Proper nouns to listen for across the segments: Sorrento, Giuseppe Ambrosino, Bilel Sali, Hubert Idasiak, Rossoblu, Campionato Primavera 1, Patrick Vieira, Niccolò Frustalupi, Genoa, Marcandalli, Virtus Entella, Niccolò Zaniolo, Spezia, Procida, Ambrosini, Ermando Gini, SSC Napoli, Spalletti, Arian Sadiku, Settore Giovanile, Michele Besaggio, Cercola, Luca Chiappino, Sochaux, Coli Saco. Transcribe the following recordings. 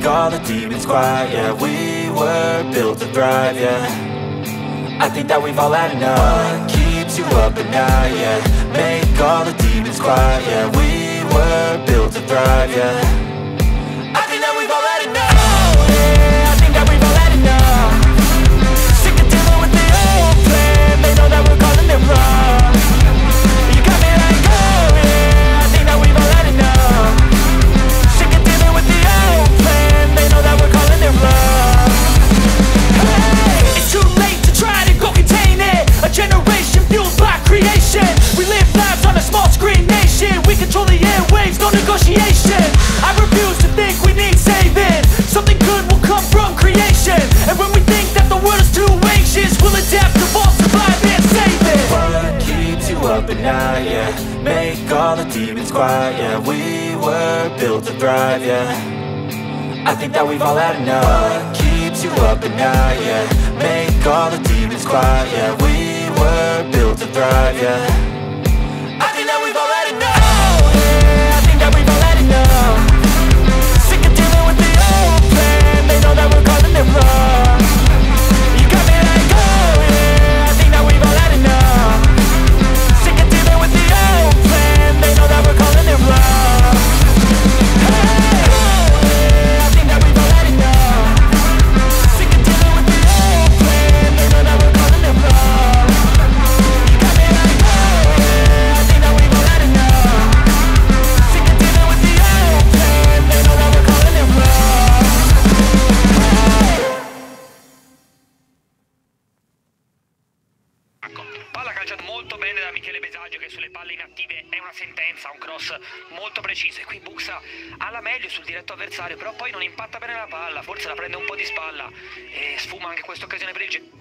make all the demons quiet, yeah. We were built to thrive, yeah. I think that we've all had enough. What keeps you up at night, yeah. Make all the demons quiet, yeah. We were built to thrive, yeah. Yeah, we were built to thrive, yeah. I think that we've all had enough. What keeps you up at night, yeah. Make all the demons quiet, yeah. We were built to thrive, yeah. Molto bene da Michele Besaggio, che sulle palle inattive è una sentenza, un cross molto preciso, e qui Buxa alla meglio sul diretto avversario, però poi non impatta bene la palla, forse la prende un po' di spalla e sfuma anche questa occasione per il Genoa.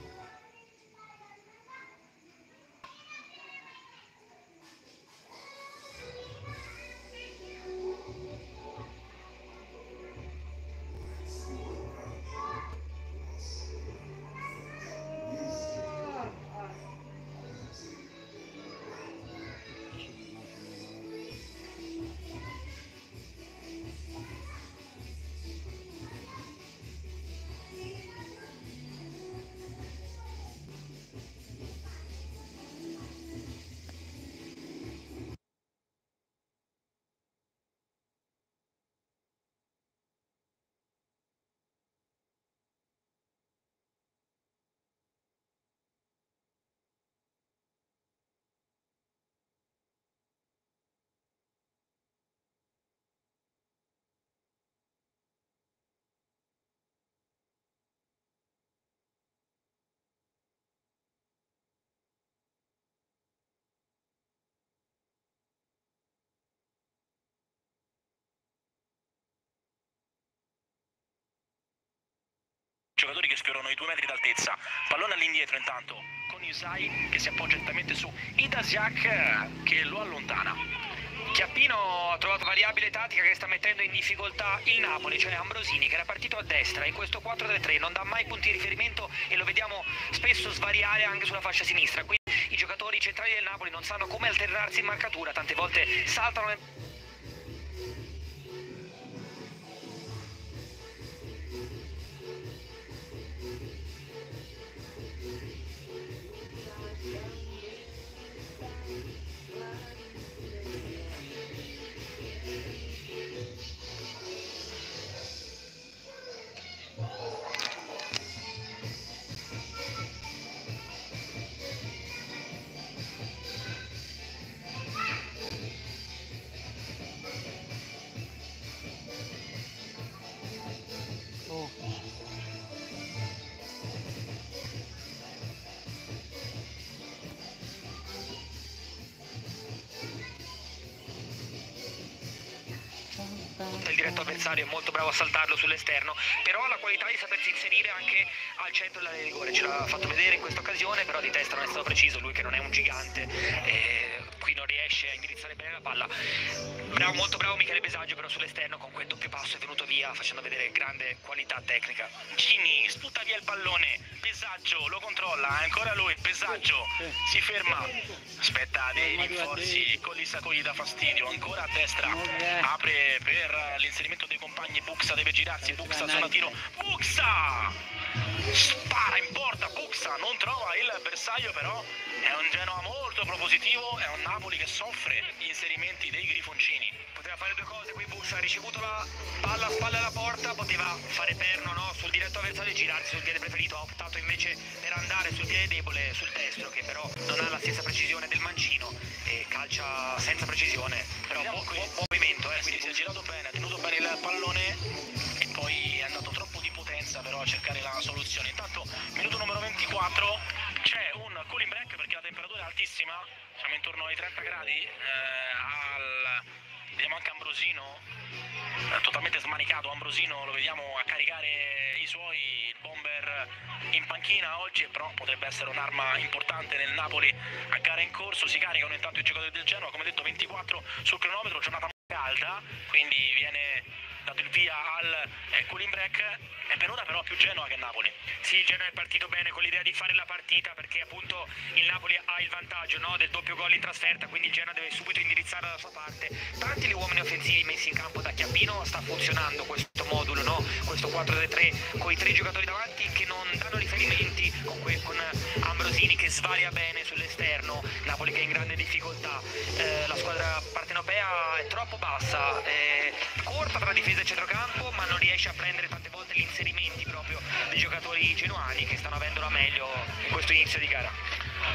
Giocatori che sfiorano i 2 metri d'altezza, pallone all'indietro intanto con Isai che si appoggia lentamente su Idasiak che lo allontana. Chiappino ha trovato variabile tattica che sta mettendo in difficoltà il Napoli, cioè Ambrosini, che era partito a destra in questo 4-3-3, non dà mai punti di riferimento e lo vediamo spesso svariare anche sulla fascia sinistra, quindi i giocatori centrali del Napoli non sanno come alternarsi in marcatura, tante volte saltano e... Il diretto avversario è molto bravo a saltarlo sull'esterno, però ha la qualità di sapersi inserire anche al centro dell'area di rigore, ce l'ha fatto vedere in questa occasione, però di testa non è stato preciso, lui che non è un gigante. qui non riesce a indirizzare bene la palla. Bravo, molto bravo Michele Besaggio però sull'esterno, con quel doppio passo è venuto via facendo vedere grande qualità tecnica. Gini sputa via il pallone, Besaggio lo controlla, ancora lui, Besaggio si ferma, aspetta dei rinforzi, Coli Saco gli dà fastidio, ancora a destra, apre per l'inserimento dei compagni, Buxa deve girarsi, Buxa zona tiro, Buxa! Spara in porta, Buxa non trova il bersaglio, però è un Genoa molto propositivo, è un Napoli che soffre gli inserimenti dei grifoncini. Poteva fare due cose, qui Buxa ha ricevuto la palla a spalle alla porta, poteva fare perno, no, sul diretto avversario e girarsi sul piede preferito, ha optato invece per andare sul piede debole, sul destro, che però non ha la stessa precisione del mancino e calcia senza precisione, però buon movimento, quindi si è girato bene, ha tenuto bene il pallone e poi è andato troppo però a cercare la soluzione. Intanto minuto numero 24, c'è un cooling break perché la temperatura è altissima, siamo intorno ai 30 gradi, vediamo anche Ambrosino totalmente smanicato. Ambrosino lo vediamo a caricare i suoi, il bomber in panchina oggi, però potrebbe essere un'arma importante nel Napoli a gara in corso. Si caricano intanto i giocatori del Genoa, come detto 24 sul cronometro, giornata calda, quindi viene dato il via al cooling break. E per ora però più Genoa che Napoli. Sì, Genoa è partito bene con l'idea di fare la partita, perché appunto il Napoli ha il vantaggio, no, del doppio gol in trasferta, quindi il Genoa deve subito indirizzare dalla sua parte. Tanti gli uomini offensivi messi in campo da Chiappino, sta funzionando questo modulo, no? Questo 4-3-3 con i tre giocatori davanti che non danno riferimenti, con Ambrosini che svaria bene sull'esterno, Napoli che è in grande difficoltà, la squadra partenopea è troppo bassa, corta tra difesa e centrocampo, ma non riesce a prendere tante volte gli inserimenti proprio dei giocatori genuani che stanno avendo la meglio in questo inizio di gara.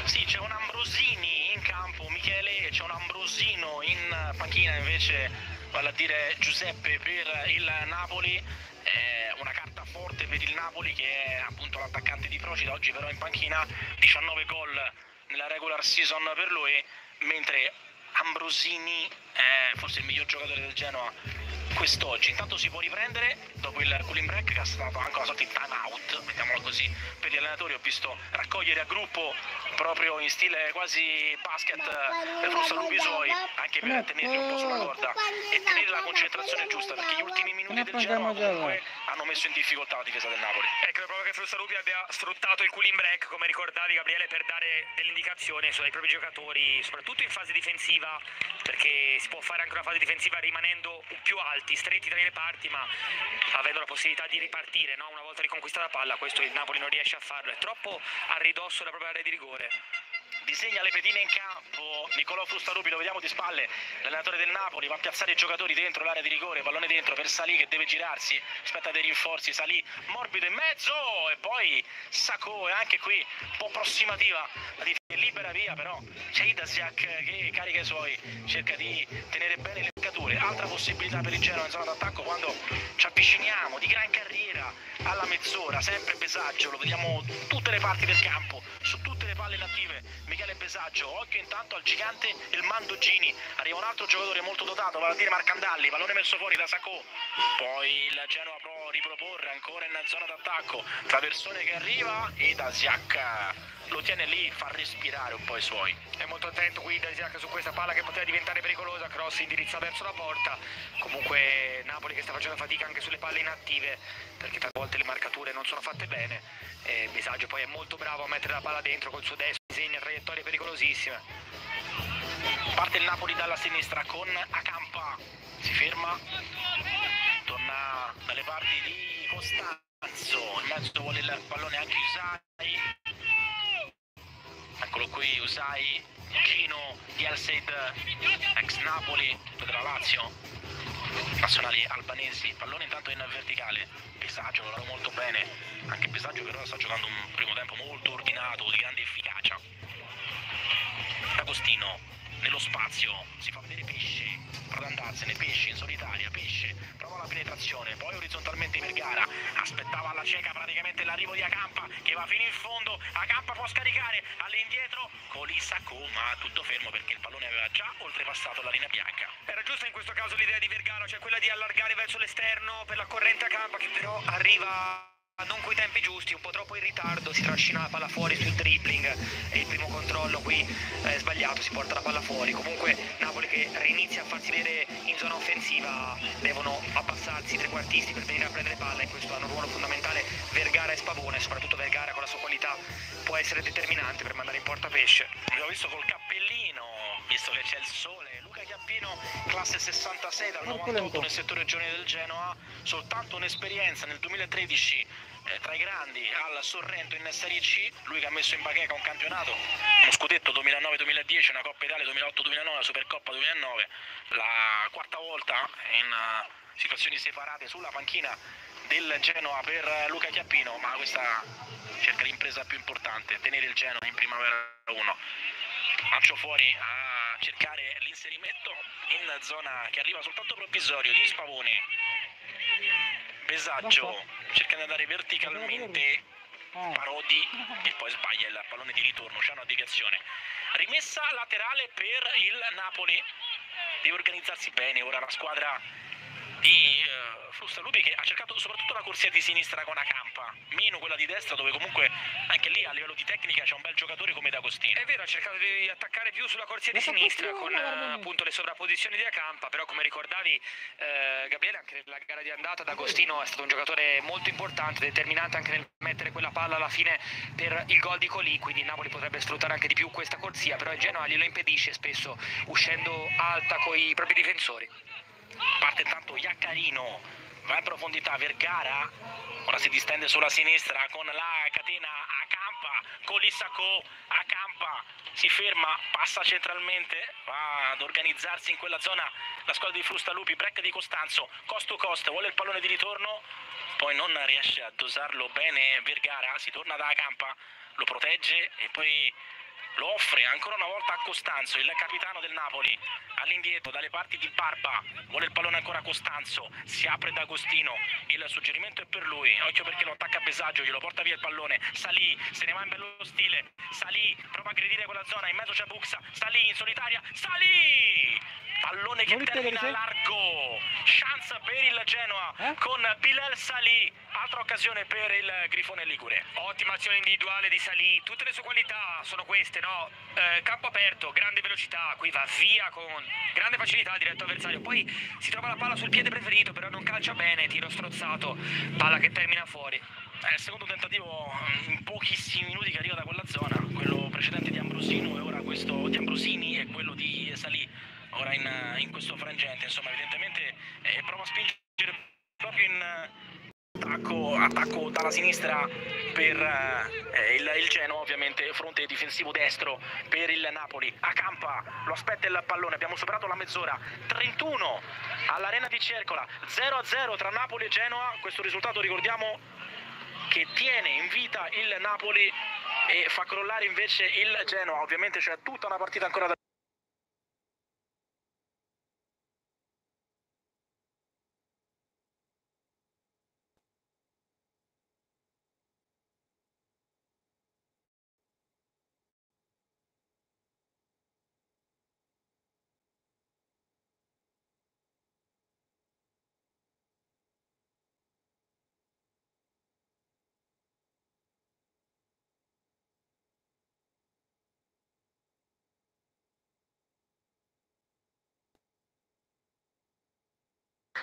Sì, c'è un Ambrosini in campo, Michele, e c'è un Ambrosino in panchina invece, vale a dire Giuseppe per il Napoli. Una carta forte per il Napoli, che è appunto l'attaccante di Procida, oggi però in panchina, 19 gol nella regular season per lui, mentre Ambrosini è forse il miglior giocatore del Genoa quest'oggi. Intanto si può riprendere dopo il cooling break, che è stato anche una sorta di time out, mettiamolo così, per gli allenatori. Ho visto raccogliere a gruppo proprio in stile quasi basket per Frustalupi suoi, anche per tenerli un po' sulla corda e tenere la concentrazione giusta, perché gli ultimi minuti del Genoa comunque hanno messo in difficoltà la difesa del Napoli. Credo proprio che Frustalupi abbia sfruttato il cooling break, come ricordavi Gabriele, per dare delle indicazioni ai propri giocatori, soprattutto in fase difensiva, perché si può fare anche una fase difensiva rimanendo più alto, stretti tra i reparti, ma avendo la possibilità di ripartire, no? Una volta riconquistata la palla, questo il Napoli non riesce a farlo, è troppo a ridosso della propria area di rigore. Disegna le pedine in campo Niccolò Frustalupi, lo vediamo di spalle, l'allenatore del Napoli va a piazzare i giocatori dentro l'area di rigore, pallone dentro per Sali che deve girarsi, aspetta dei rinforzi, Sali morbido in mezzo e poi Sacco, e anche qui un po' approssimativa la difesa, libera via, però c'è Idasiak che carica i suoi, cerca di tenere bene le marcature. Altra possibilità per il Genoa in zona d'attacco quando ci avviciniamo di gran carriera alla mezz'ora, sempre Besaggio, lo vediamo tutte le parti del campo, su tutte le palle attive Michele Besaggio. Occhio intanto al gigante Ermando Gini, arriva un altro giocatore molto dotato, vale a dire Marcandalli, pallone messo fuori da Sacco, poi il Genoa può riproporre ancora in zona d'attacco, traversone che arriva e Idasiak lo tiene lì, fa respirare un po' i suoi. È molto attento qui Idasiak su questa palla che poteva diventare pericolosa, cross indirizza verso la porta. Comunque Napoli che sta facendo fatica anche sulle palle inattive, perché talvolta le marcature non sono fatte bene. Besaggio poi è molto bravo a mettere la palla dentro col suo destro, disegna traiettorie pericolosissime. Parte il Napoli dalla sinistra con Acampa, si ferma, torna dalle parti di Costanzo, in mezzo vuole il pallone anche Usai. Eccolo qui Usai, Gino di Alseid, ex Napoli, della Lazio, nazionali albanesi, pallone intanto in verticale, Besaggio lo lavora molto bene, anche Besaggio però sta giocando un primo tempo molto ordinato, di grande efficacia. D'Agostino nello spazio, si fa vedere Pesce, prova ad andarsene, Pesce in solitaria, Pesce prova la penetrazione, poi orizzontalmente per gara, aspettava alla cieca praticamente l'arrivo di Acampa che va fino in fondo, Acampa può scaricare all'indietro, Coli Saco, ma tutto fermo perché il pallone aveva già oltrepassato la linea bianca. Era giusta in questo caso l'idea di Vergara, cioè quella di allargare verso l'esterno per la corrente Acampa, che però arriva Non coi tempi giusti, un po' troppo in ritardo, si trascina la palla fuori sul dribbling e il primo controllo qui è sbagliato, si porta la palla fuori. Comunque Napoli che rinizia a farsi vedere in zona offensiva, devono abbassarsi i trequartisti per venire a prendere palla, in questo hanno un ruolo fondamentale Vergara e Spavone, soprattutto Vergara con la sua qualità può essere determinante per mandare in porta Pesce. L'ho visto col cappellino, visto che c'è il sole. Luca Chiappino, classe 66, dal 98 nel settore giovane del Genoa, soltanto un'esperienza nel 2013 tra i grandi al Sorrento in Serie C, lui che ha messo in bacheca un campionato, uno scudetto 2009-2010, una Coppa Italia 2008-2009, Supercoppa 2009, la quarta volta in situazioni separate sulla panchina del Genoa per Luca Chiappino, ma questa cerca l'impresa più importante, tenere il Genoa in primavera 1. Lancio fuori a cercare l'inserimento in zona che arriva soltanto provvisorio di Spavone. Besaggio cerca di andare verticalmente, Parodi, e poi sbaglia il pallone di ritorno, c'è una deviazione. Rimessa laterale per il Napoli, deve organizzarsi bene ora la squadra di Frustalupi, che ha cercato soprattutto la corsia di sinistra con Acampa, meno quella di destra, dove comunque anche lì a livello di tecnica c'è un bel giocatore come D'Agostino. È vero, ha cercato di attaccare più sulla corsia di sinistra con appunto le sovrapposizioni di Acampa, però come ricordavi Gabriele, anche nella gara di andata D'Agostino è stato un giocatore molto importante, determinante anche nel mettere quella palla alla fine per il gol di Colì, quindi Napoli potrebbe sfruttare anche di più questa corsia, però il Genoa glielo impedisce spesso uscendo alta con i propri difensori. Parte intanto Iaccarino, va in profondità Vergara, ora si distende sulla sinistra con la catena Acampa, Coli Saco, Acampa si ferma, passa centralmente, va ad organizzarsi in quella zona la squadra di Frustalupi, break di Costanzo, costo costo, vuole il pallone di ritorno, poi non riesce a dosarlo bene Vergara, si torna da Acampa, lo protegge e poi lo offre ancora una volta a Costanzo, il capitano del Napoli, all'indietro dalle parti di Barba, vuole il pallone ancora a Costanzo, si apre D'Agostino, il suggerimento è per lui, occhio perché lo attacca Besaggio, glielo porta via il pallone, Salì se ne va in bello stile, Salì prova a aggredire quella zona, in mezzo c'è Buxa, Salì in solitaria, Salì! Pallone che termina a largo, chance per il Genoa con Bilel Sali, altra occasione per il Grifone Ligure. Ottima azione individuale di Salì, tutte le sue qualità sono queste, no? Campo aperto, grande velocità, qui va via con grande facilità diretto avversario, poi si trova la palla sul piede preferito, però non calcia bene, tiro strozzato, palla che termina fuori. È il secondo tentativo in pochissimi minuti che arriva da quella zona, quello precedente di Ambrosino e ora questo di Ambrosini e quello di Salì. Ora in questo frangente, insomma, evidentemente prova a spingere proprio in attacco dalla sinistra per il Genoa, ovviamente fronte difensivo destro per il Napoli. Acampa, lo aspetta il pallone, abbiamo superato la mezz'ora, 31 all'arena di Cercola, 0-0 tra Napoli e Genoa, questo risultato ricordiamo che tiene in vita il Napoli e fa crollare invece il Genoa, ovviamente c'è tutta una partita ancora da...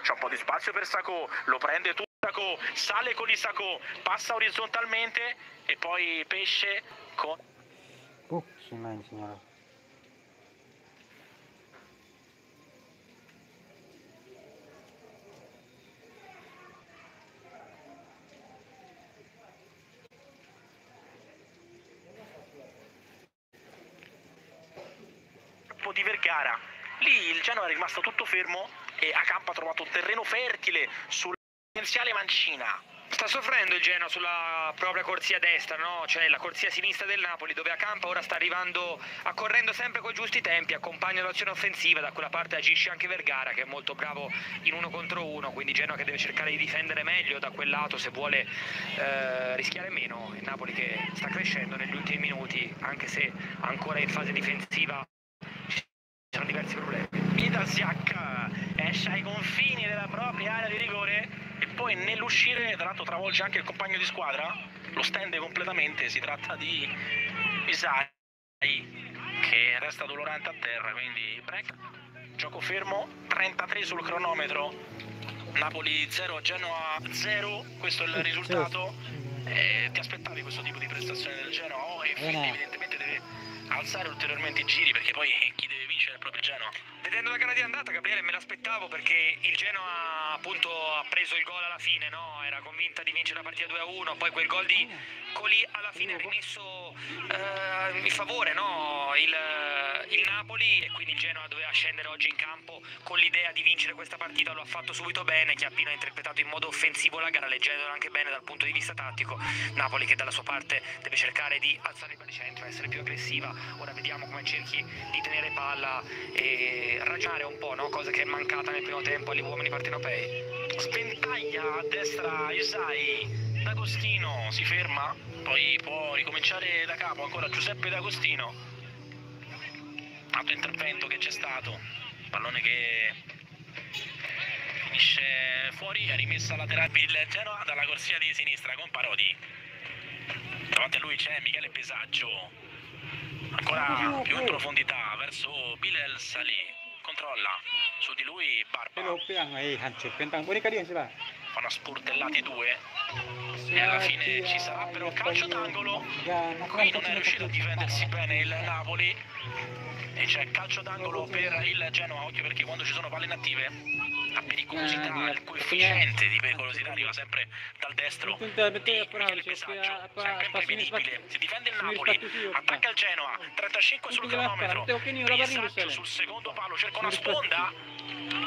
C'è un po' di spazio per Sacco, lo prende tutto Sacco, sale con il Sacco, passa orizzontalmente e poi Pesce con... di Vergara, lì il Genoa è rimasto tutto fermo e Acampa ha trovato terreno fertile sulla potenziale mancina. Sta soffrendo il Genoa sulla propria corsia destra, no? Cioè la corsia sinistra del Napoli, dove Acampa ora sta arrivando, accorrendo sempre con i giusti tempi, accompagna l'azione offensiva, da quella parte agisce anche Vergara che è molto bravo in 1 contro 1, quindi Genoa che deve cercare di difendere meglio da quel lato se vuole rischiare meno. Il Napoli che sta crescendo negli ultimi minuti, anche se ancora in fase difensiva ci sono diversi problemi. Idasiak esce ai confini della propria area di rigore e poi nell'uscire tra l'altro travolge anche il compagno di squadra, lo stende completamente, si tratta di Isai che resta dolorante a terra, quindi break, gioco fermo, 33 sul cronometro, Napoli 0, Genoa 0, questo è il risultato. Ti aspettavi questo tipo di prestazione del Genoa e quindi evidentemente deve alzare ulteriormente i giri, perché poi chi deve vincere è proprio il Genoa. Vedendo la gara di andata, Gabriele, me l'aspettavo, perché il Genoa appunto ha preso il gol alla fine, no? Era convinta di vincere la partita 2-1, poi quel gol di Coli alla fine ha rimesso in favore, no? Il Napoli, e quindi il Genoa doveva scendere oggi in campo con l'idea di vincere questa partita, lo ha fatto subito bene, Chiappino ha interpretato in modo offensivo la gara, leggendola anche bene dal punto di vista tattico. Napoli che dalla sua parte deve cercare di alzare il baricentro, essere più aggressiva, ora vediamo come cerchi di tenere palla e ragionare un po', no? Cosa che è mancata nel primo tempo agli uomini partenopei. Sventaglia a destra Isai, D'Agostino si ferma, poi può ricominciare da capo ancora Giuseppe D'Agostino. Altro intervento che c'è stato, pallone che finisce fuori, è rimessa laterale il Genoa dalla corsia di sinistra con Parodi. Davanti a lui c'è Michele Besaggio, ancora più in profondità verso Bilel Sali, controlla su di lui Barba, fanno spurtellati due e alla fine ci sarà però calcio d'angolo. Qui non è riuscito a difendersi bene il Napoli e c'è calcio d'angolo per il Genoa. Occhio, perché quando ci sono palle inattive la pericolosità, il coefficiente di pericolosità arriva sempre dal destro di Michele Besaggio, sempre imprevedibile. Si difende il Napoli, attacca il Genoa, 35 sul cronometro, Besaggio sul secondo palo cerca una sponda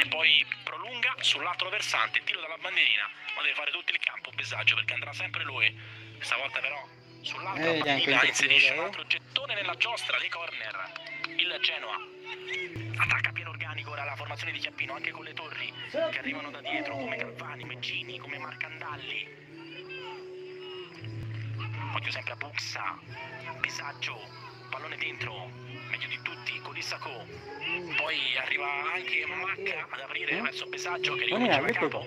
e poi prolunga sull'altro versante, tiro dalla bandierina, ma deve fare tutto il campo Besaggio, perché andrà sempre lui, stavolta però sull'altra bandierina inserisce un altro gettone nella giostra dei corner. Il Genoa attacca pieno organico ora la formazione di Chiappino, anche con le torri che arrivano da dietro come Calvani, come Gini, come Marcandalli. Occhio sempre a Buxa, Besaggio, pallone dentro, meglio di tutti Coli Saco, poi arriva anche Macca ad aprire verso Besaggio che ricomincia da capo,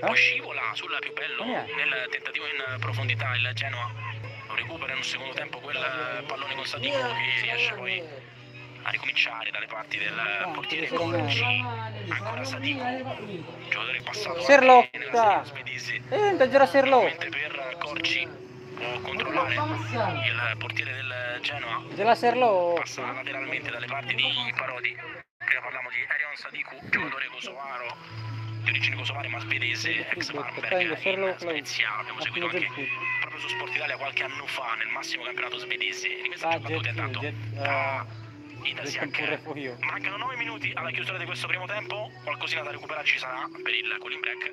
poi scivola sulla più bello nel tentativo in profondità il Genoa, lo recupera in un secondo tempo quel pallone con Sadiku che riesce poi a ricominciare dalle parti del portiere Corgi, ancora Sadiku, giocatore passato nella Spedisi, mentre per Corgi può controllare il portiere del Genoa, passa lateralmente dalle parti di Parodi. Prima parliamo di Arian Sadiku, giocatore kosovaro, di origine kosovare ma svedese, ex Marmberg in Spezia, abbiamo seguito anche proprio su Sport Italia qualche anno fa nel massimo campionato svedese. Rimessa giocata intanto da Idasiak. Mancano 9 minuti alla chiusura di questo primo tempo, qualcosina da recuperare ci sarà per il Colin Break.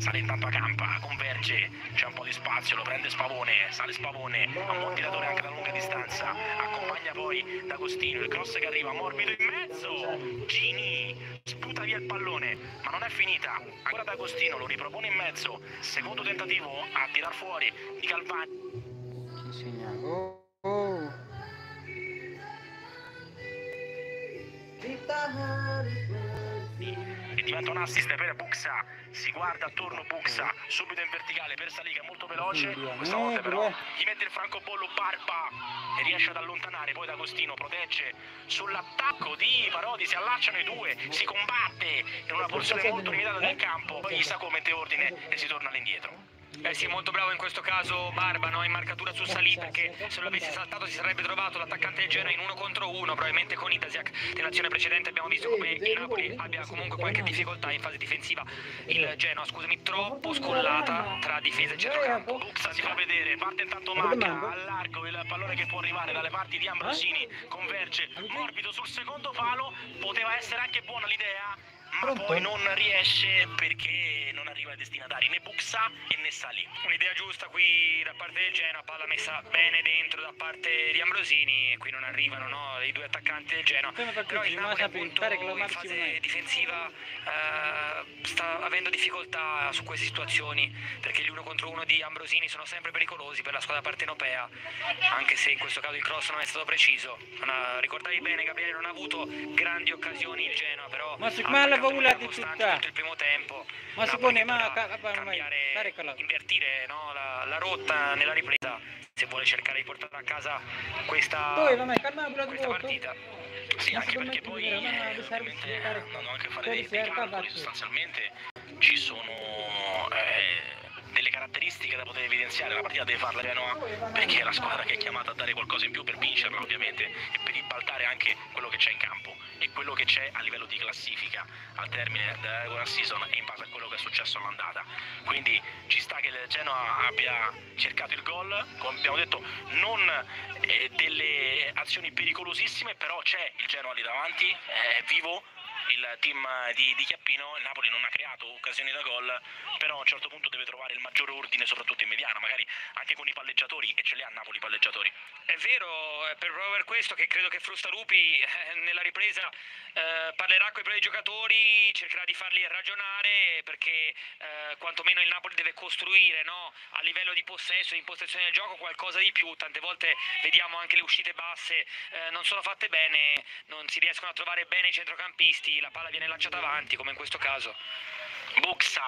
Sale intanto a Campa, converge, c'è un po' di spazio, lo prende Spavone, sale Spavone, ha un buon tiratore anche da lunga distanza, accompagna poi D'Agostino, il cross che arriva morbido in mezzo, Gini sputa via il pallone, ma non è finita, ancora D'Agostino lo ripropone in mezzo, secondo tentativo a tirar fuori di Calvani. Diventa un assist per Buxa, si guarda attorno Buxa, subito in verticale per Saliga, molto veloce, questa volta però gli mette il francobollo Barba e riesce ad allontanare, poi D'Agostino protegge sull'attacco di Parodi, si allacciano i due, si combatte in una porzione molto limitata del campo, poi Isako mette ordine e si torna all'indietro. Eh sì, molto bravo in questo caso Barba, no? In marcatura su Salì, perché se lo avesse saltato si sarebbe trovato l'attaccante del Genoa in 1 contro 1, probabilmente con Idasiak. Nell'azione precedente abbiamo visto come il Napoli abbia comunque qualche difficoltà in fase difensiva, il Genoa, scusami, troppo scollata tra difesa e centrocampo. Buxa si fa vedere, parte intanto Macca, al largo il pallone che può arrivare dalle parti di Ambrosini, converge, morbido sul secondo palo, poteva essere anche buona l'idea, ma poi non riesce perché non arriva ai destinatari, né Buxa e né Salì. Un'idea giusta qui da parte del Genoa, palla messa bene dentro da parte di Ambrosini e qui non arrivano, no, i due attaccanti del Genoa. Però il Napoli appunto in fase difensiva sta avendo difficoltà su queste situazioni, perché gli 1 contro 1 di Ambrosini sono sempre pericolosi per la squadra partenopea, anche se in questo caso il cross non è stato preciso. Ricordavi bene Gabriele, non ha avuto grandi occasioni il Genoa, però paura di città. Il primo tempo, ma si pone, ma cambiare, invertire, no, la rotta nella ripresa, se vuole cercare di portare a casa questa partita. Sì, anche perché poi hanno anche a fare dei calcoli, sostanzialmente ci sono delle caratteristiche da poter evidenziare. La partita deve farla Genoa, perché è la squadra che è chiamata a dare qualcosa in più per vincerla, ovviamente, e per ribaltare anche quello che c'è in campo e quello che c'è a livello di classifica al termine della regular season e in base a quello che è successo all'andata. Quindi ci sta che il Genoa abbia cercato il gol, come abbiamo detto, non delle azioni pericolosissime, però c'è il Genoa lì davanti, è vivo il team di Chiappino. Il Napoli non ha creato occasioni da gol, però a un certo punto deve trovare il maggior ordine, soprattutto in mediana, magari anche con i palleggiatori, e ce li ha Napoli palleggiatori. È vero, è proprio per questo che credo che Frustalupi nella ripresa parlerà con i propri giocatori, cercherà di farli ragionare, perché quantomeno il Napoli deve costruire, no, a livello di possesso e impostazione del gioco qualcosa di più. Tante volte vediamo anche le uscite basse non sono fatte bene, non si riescono a trovare bene i centrocampisti, la palla viene lanciata avanti, come in questo caso. Buxa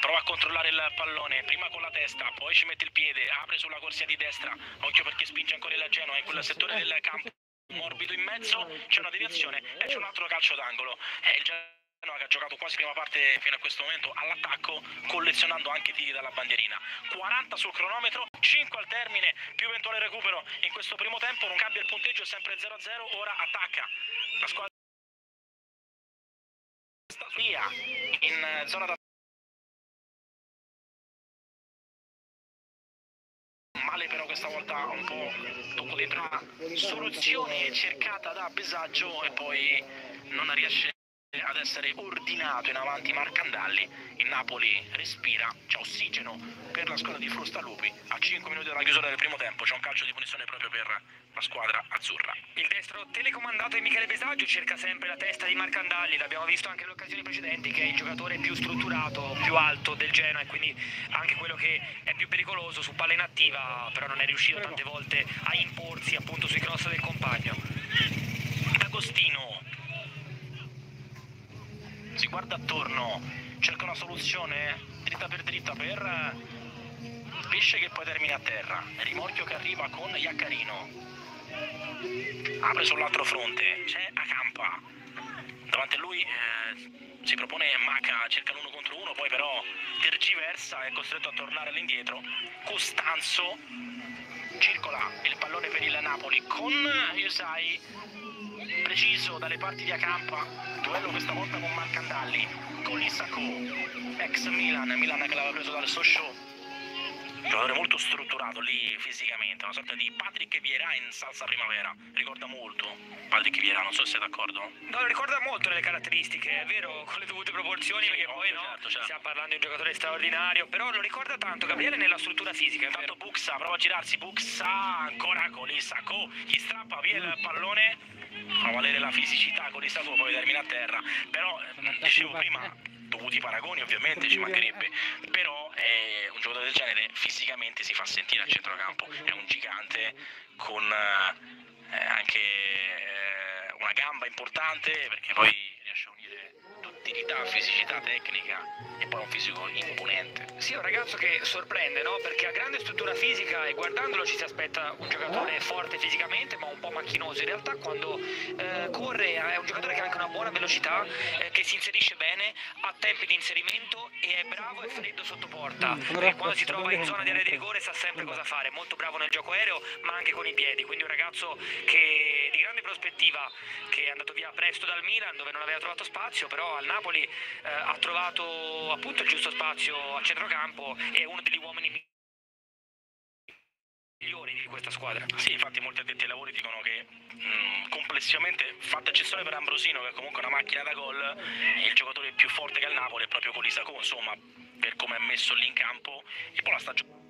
prova a controllare il pallone, prima con la testa, poi ci mette il piede, apre sulla corsia di destra, occhio perché spinge ancora il Genoa in quel settore del campo morbido in mezzo, c'è una deviazione e c'è un altro calcio d'angolo. Il Genoa, che ha giocato quasi prima parte fino a questo momento all'attacco, collezionando anche tiri dalla bandierina. 40 sul cronometro, 5 al termine, più eventuale recupero in questo primo tempo, non cambia il punteggio, è sempre 0-0, ora attacca la squadra via in zona da male, però questa volta un po' tocco dentro una soluzione cercata da Besaggio e poi non riesce ad essere ordinato in avanti Marcandalli. Il Napoli respira, c'è ossigeno per la squadra di Frustalupi. A 5 minuti dalla chiusura del primo tempo c'è un calcio di punizione proprio per la squadra azzurra. Il destro telecomandato di Michele Besaggio cerca sempre la testa di Marcandalli, l'abbiamo visto anche nelle occasioni precedenti che è il giocatore più strutturato, più alto del Genoa e quindi anche quello che è più pericoloso su palla inattiva, però non è riuscito tante volte a imporsi appunto sui cross del compagno. D'Agostino si guarda attorno, cerca una soluzione dritta per Pesce che poi termina a terra. Rimorchio che arriva con Iaccarino, apre sull'altro fronte, c'è Acampa davanti a lui, si propone Maca, cerca l'uno contro uno, poi però tergiversa, è costretto a tornare all'indietro. Costanzo circola il pallone per il Napoli con Yusai, preciso dalle parti di Acampa, duello questa volta con Marcandalli, Coli Saco, ex Milan che l'aveva preso dal Sochaux, giocatore molto strutturato lì fisicamente, una sorta di Patrick Vieira in salsa primavera, ricorda molto Patrick Vieira, non so se siete d'accordo. No, lo ricorda molto nelle caratteristiche, è vero, con le dovute proporzioni, sì, perché poi no, certo. Stiamo parlando di un giocatore straordinario, però lo ricorda tanto Gabriele nella struttura fisica. Intanto Buxa prova a girarsi, Buxa ancora con il Sacco, gli strappa via il pallone, fa valere la fisicità con il Sacco, poi termina a terra. Però dicevo prima, dovuti paragoni ovviamente, ci mancherebbe, però un giocatore del genere fisicamente si fa sentire al centrocampo, è un gigante con anche una gamba importante, perché poi riesce a unire duttilità, fisicità, tecnica e poi un fisico imponente. Sì, è un ragazzo che sorprende, no? Perché ha grande struttura fisica e guardandolo ci si aspetta un giocatore forte fisicamente ma un po' macchinoso. In realtà quando corre è un giocatore che ha anche una buona velocità, che si inserisce bene, ha tempi di inserimento e è bravo e freddo sotto porta. Quando si trova in zona di area di rigore sa sempre cosa fare, molto bravo nel gioco aereo ma anche con i piedi, quindi un ragazzo che di grande prospettiva, che è andato via presto dal Milan dove non aveva trovato spazio, però al Napoli ha trovato appunto il giusto spazio a centrocampo, è uno degli uomini migliori di questa squadra. Sì, infatti molti addetti ai lavori dicono che complessivamente, fatta eccezione per Ambrosino che è comunque una macchina da gol, il giocatore più forte che ha il Napoli è proprio Coli Saco, insomma, per come è messo lì in campo e poi la stagione.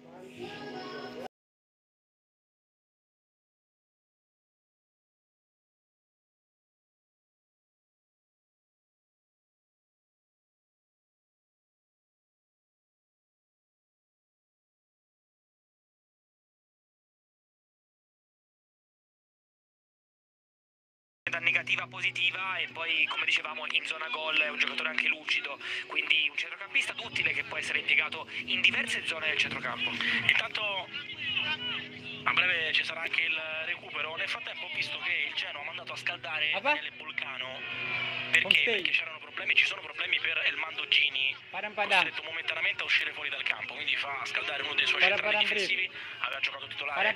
da negativa a positiva, e poi, come dicevamo, in zona gol è un giocatore anche lucido, quindi un centrocampista duttile che può essere impiegato in diverse zone del centrocampo. Intanto a breve ci sarà anche il recupero. Nel frattempo ho visto che il Genoa ha mandato a scaldare nel Vulcano. Perché? Perché c'erano problemi, ci sono problemi per Ermando Gini, costretto momentaneamente a uscire fuori dal campo, quindi fa scaldare uno dei suoi centrali difensivi. Aveva giocato titolare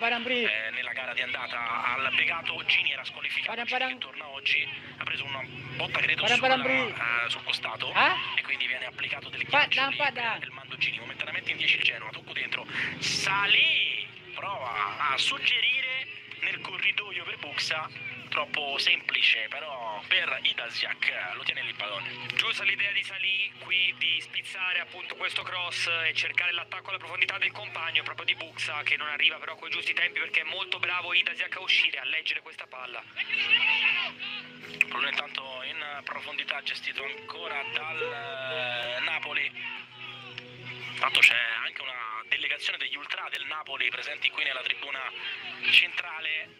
nella gara di andata al Begato. Gini era squalificato, Gini torna oggi, ha preso una botta credo sul costato e quindi viene applicato del ghiaccio per Ermando Gini. Momentaneamente in 10 il Genoa, tocco dentro, Sali prova a suggerire nel corridoio per Buxa, troppo semplice però per Idasiak, lo tiene lì il pallone. Giusta l'idea di Salì qui di spizzare appunto questo cross e cercare l'attacco alla profondità del compagno proprio di Buxa, che non arriva però con i giusti tempi, perché è molto bravo Idasiak a uscire, a leggere questa palla. Il pallone intanto in profondità, gestito ancora dal Napoli. Intanto c'è anche una delegazione degli ultra del Napoli presenti qui nella tribuna centrale,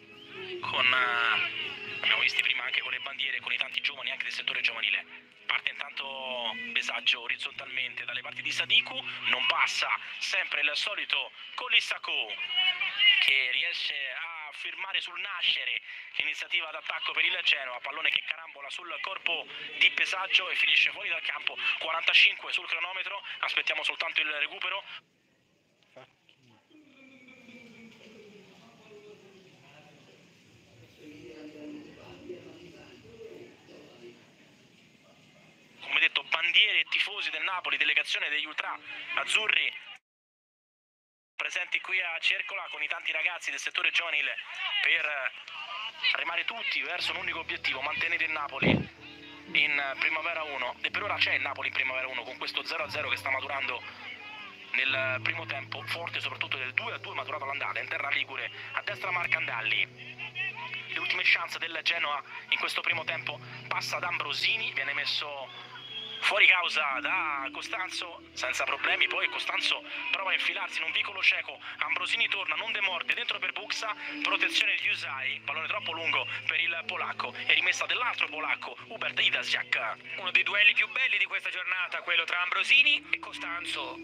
con abbiamo visto prima anche con le bandiere, con i tanti giovani anche del settore giovanile. Parte intanto Besaggio orizzontalmente dalle parti di Sadiku, non passa, sempre il solito Coli Saco che riesce a firmare sul nascere l'iniziativa d'attacco per il Genoa, pallone che carambola sul corpo di Besaggio e finisce fuori dal campo. 45 sul cronometro, aspettiamo soltanto il recupero. Come detto, bandiere e tifosi del Napoli, delegazione degli ultra azzurri presenti qui a Cercola con i tanti ragazzi del settore giovanile, per remare tutti verso un unico obiettivo: mantenere il Napoli in Primavera 1. E per ora c'è il Napoli in Primavera 1 con questo 0-0 che sta maturando nel primo tempo, forte soprattutto del 2-2 maturato all'andata in terra ligure. A destra Marcandalli. Le ultime chance del Genoa in questo primo tempo, passa ad Ambrosini, viene messo fuori causa da Costanzo senza problemi, poi Costanzo prova a infilarsi in un vicolo cieco, Ambrosini torna, non demorde, dentro per Buxa, protezione di Usai, pallone troppo lungo per il polacco e rimessa dell'altro polacco, Hubert Idasiak. Uno dei duelli più belli di questa giornata, quello tra Ambrosini e Costanzo.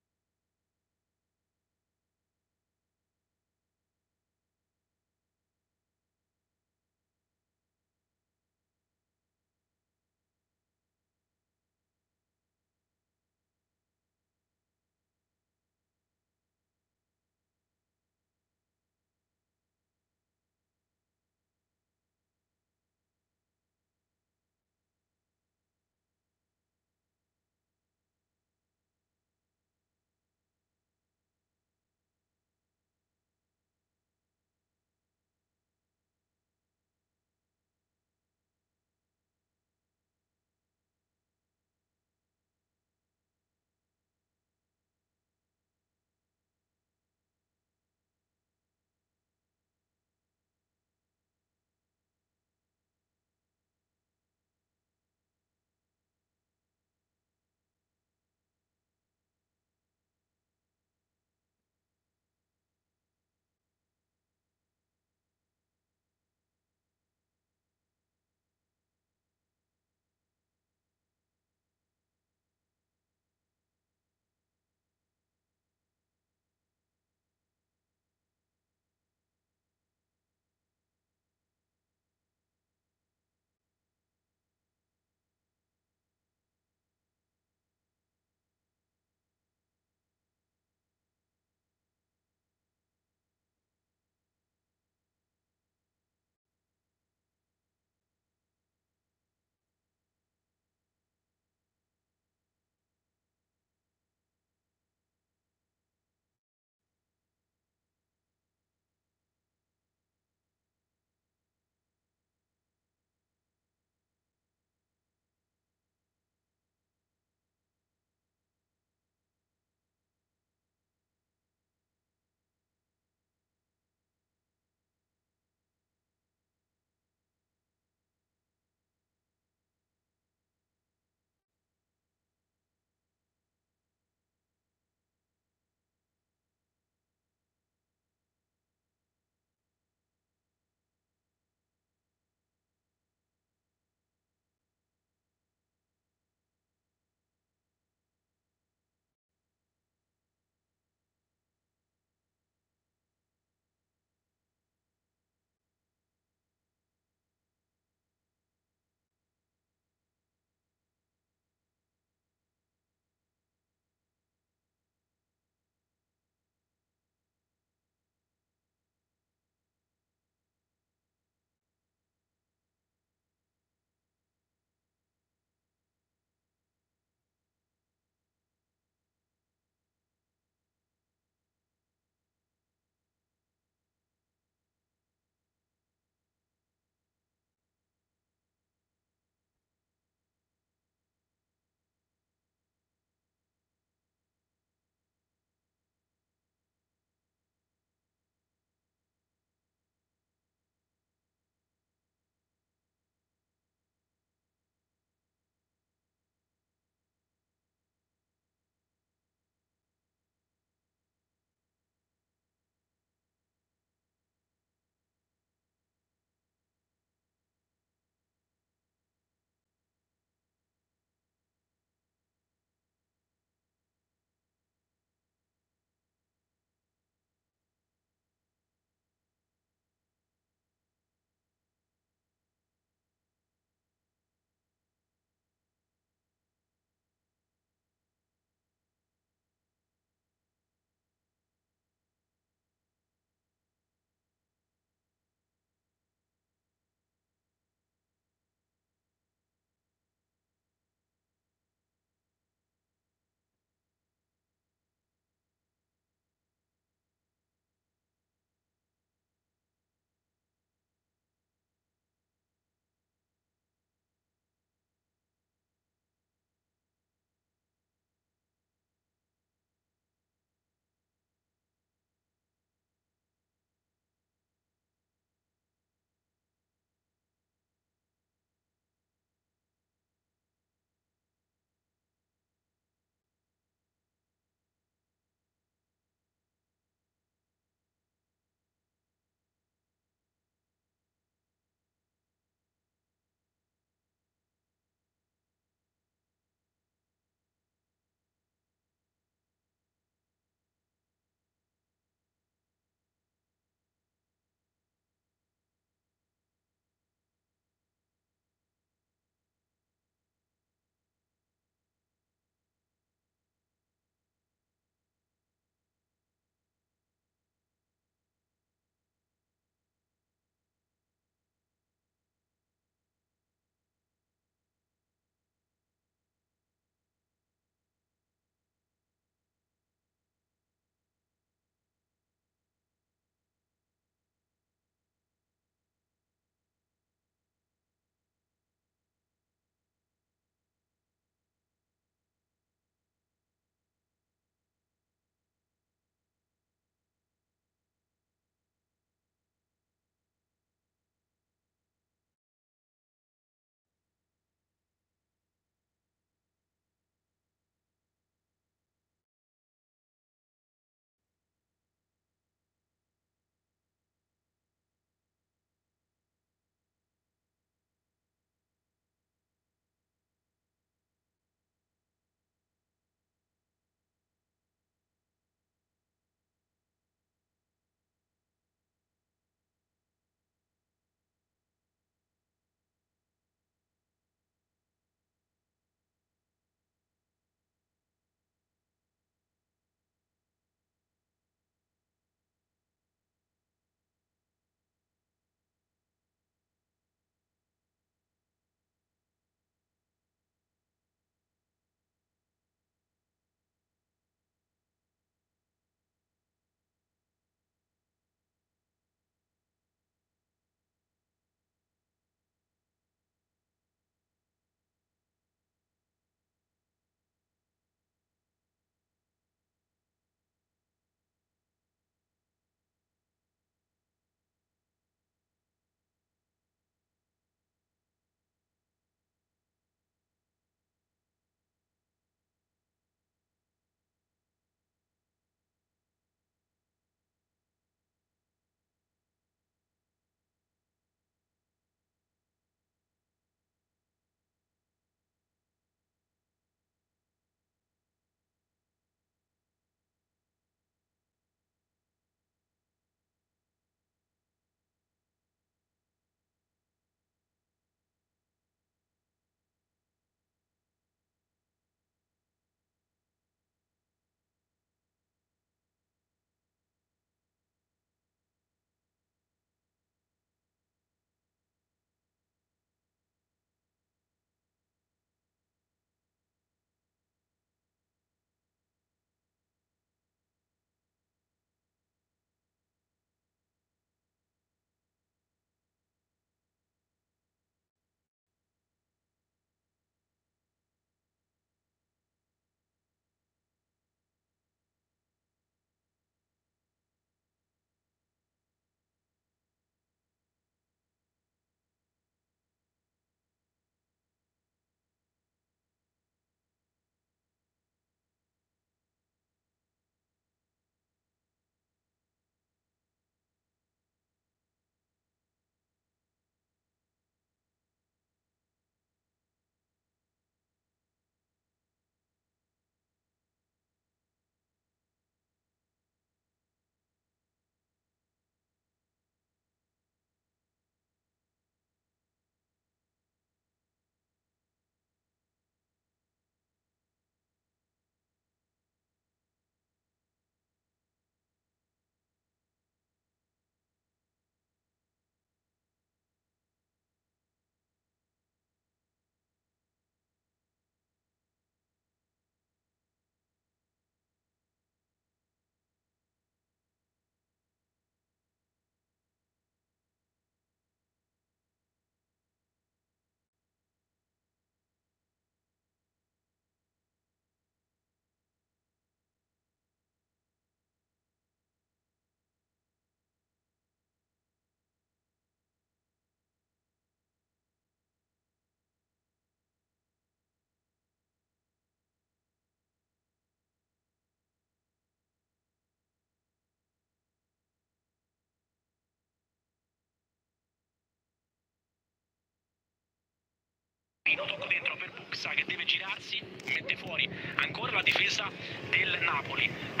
Chiappino, tocco dentro per Buxa che deve girarsi, mette fuori ancora la difesa del Napoli.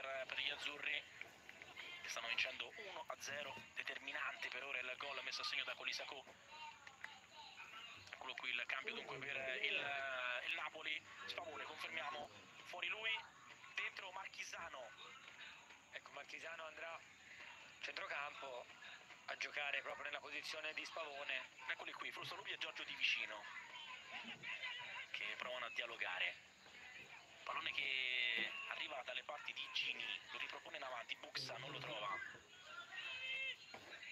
per gli azzurri, che stanno vincendo 1-0. Determinante per ora il gol messo a segno da Coli Saco. Eccolo qui il cambio dunque per il Napoli. Spavone, confermiamo, fuori lui, dentro Marchisano. Ecco, Marchisano andrà centrocampo a giocare proprio nella posizione di Spavone. Eccoli qui Frustalupi e Giorgio Di Vicino che provano a dialogare. Pallone che arriva dalle parti di Gini, lo ripropone in avanti, Buxa non lo trova,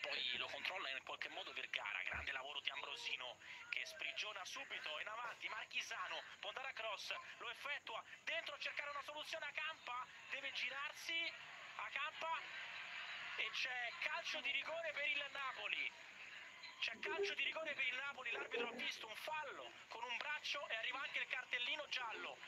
poi lo controlla in qualche modo Vergara. Grande lavoro di Ambrosino che sprigiona subito in avanti Marchisano, può andare a cross, lo effettua, dentro a cercare una soluzione, Acampa, deve girarsi, Acampa, e c'è calcio di rigore per il Napoli. C'è calcio di rigore per il Napoli, l'arbitro ha visto un fallo con un braccio e arriva anche il cartellino giallo.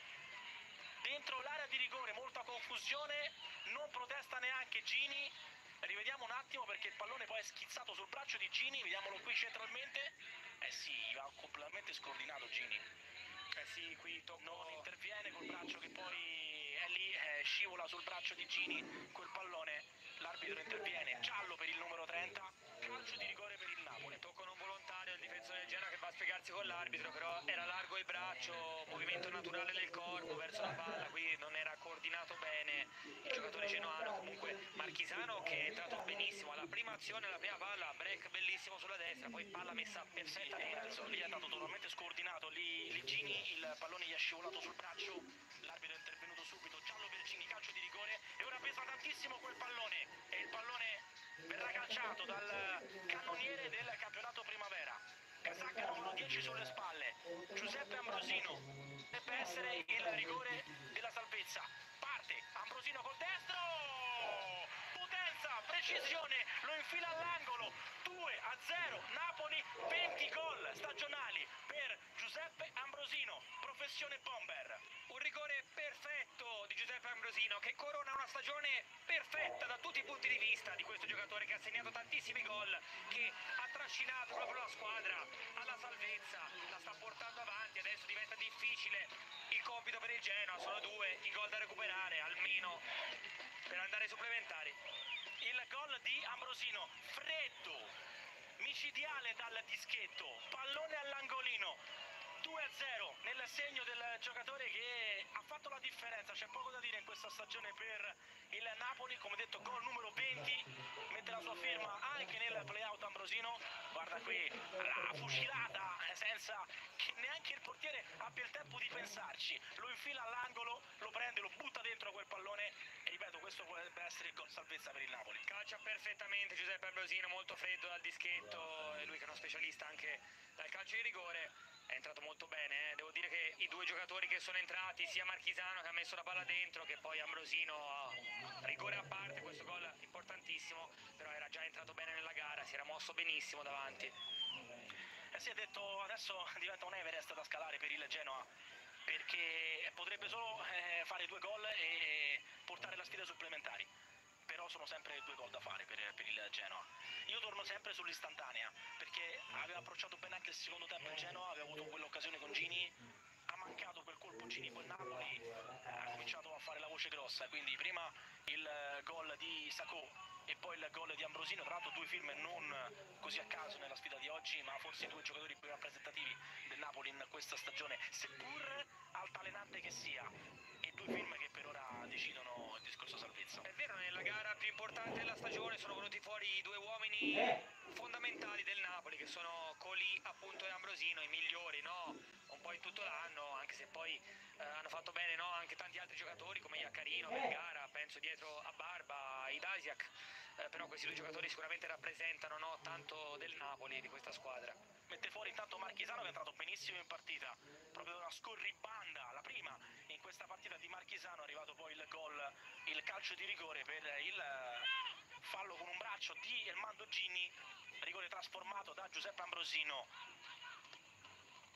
Dentro l'area di rigore, molta confusione, non protesta neanche Gini. Rivediamo un attimo perché il pallone poi è schizzato sul braccio di Gini, vediamolo qui centralmente. Eh sì, va completamente scordinato Gini. Eh sì, qui non interviene col braccio che poi è lì, scivola sul braccio di Gini quel pallone. L'arbitro interviene, giallo per il numero 30, calcio di rigore per il Napoli. Tocco non volontario del difensore del Genoa che va a spiegarsi con l'arbitro, però era largo il braccio, movimento naturale del corpo verso la palla, qui non era coordinato bene il giocatore genoano. Comunque Marchisano che è entrato benissimo alla prima azione, alla prima palla, break bellissimo sulla destra, poi palla messa perfettamente. Lì è andato totalmente scordinato, lì Gini, il pallone gli è scivolato sul braccio, l'arbitro è intervenuto subito, giallo per Gini, calcio di rigore. E ora pesa tantissimo quel pallone e il pallone verrà calciato dal cannoniere del campionato primavera, casacca numero 10 sulle spalle, Giuseppe Ambrosino. Deve essere il rigore della salvezza. Parte Ambrosino col destro, potenza, precisione, lo infila all'angolo. 2-0 Napoli, 20 gol stagionali per Giuseppe Ambrosino, professione bomber. Un rigore perfetto di Giuseppe Ambrosino che corona una stagione perfetta da tutti i punti di vista di questo giocatore che ha segnato tantissimi gol, che ha trascinato proprio la squadra alla salvezza, la sta portando avanti. Adesso diventa difficile il compito per il Genoa, sono 2 i gol da recuperare almeno per andare ai supplementari. Il gol di Ambrosino, freddo, micidiale dal dischetto, pallone all'angolino, 2-0 nel segno del giocatore che ha fatto la differenza. C'è poco da dire in questa stagione per il Napoli, come detto gol numero 20, mette la sua firma anche nel play-out Ambrosino. Guarda qui la fucilata senza che neanche il portiere abbia il tempo di pensarci, lo infila all'angolo, lo prende, lo butta dentro quel pallone e ripeto, questo potrebbe essere il gol salvezza per il Napoli. Calcia perfettamente Giuseppe Ambrosino, molto freddo dal dischetto, e lui che è uno specialista anche dal calcio di rigore. È entrato molto bene, devo dire che i due giocatori che sono entrati, sia Marchisano che ha messo la palla dentro che poi Ambrosino, rigore a parte, questo gol importantissimo, però era già entrato bene nella gara, si era mosso benissimo davanti. E si è detto adesso diventa un Everest da scalare per il Genoa, perché potrebbe solo fare 2 gol e portare la sfida supplementari. Però sono sempre 2 gol da fare per il Genoa. Io torno sempre sull'istantanea, perché aveva approcciato bene anche il secondo tempo il Genoa, aveva avuto quell'occasione con Gini, ha mancato per colpo Gini, poi Napoli ha cominciato a fare la voce grossa, quindi prima il gol di Sacco e poi il gol di Ambrosino, tra l'altro 2 firme non così a caso nella sfida di oggi, ma forse i 2 giocatori più rappresentativi del Napoli in questa stagione, seppur altalenante che sia, e 2 firme che per ora decidono il discorso salvezza. È vero, nella gara più importante della stagione sono venuti fuori i 2 uomini fondamentali del Napoli, che sono Coli appunto e Ambrosino, i migliori, no? Un po' in tutto l'anno, anche se poi hanno fatto bene, no? Anche tanti altri giocatori come Iaccarino, Vergara, penso dietro a Barba, Idasiak. Però questi 2 giocatori sicuramente rappresentano, no, tanto del Napoli, di questa squadra. Mette fuori intanto Marchisano, che è entrato benissimo in partita, proprio una scorribanda, la prima in questa partita di Marchisano. È arrivato poi il gol, il calcio di rigore per il fallo con un braccio di Ermando Gini, rigore trasformato da Giuseppe Ambrosino.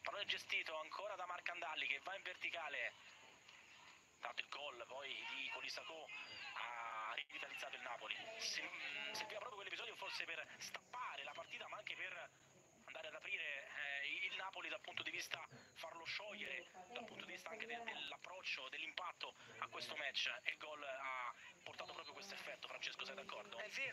Pallone gestito ancora da Marcandalli che va in verticale, dato il gol poi di Coli Saco ha rivitalizzato il Napoli. Serviva proprio quell'episodio forse per stappare la partita, ma anche per andare ad aprire il Napoli dal punto di vista, farlo sciogliere dal punto di vista anche dell'approccio, dell'impatto a questo match. E il gol ha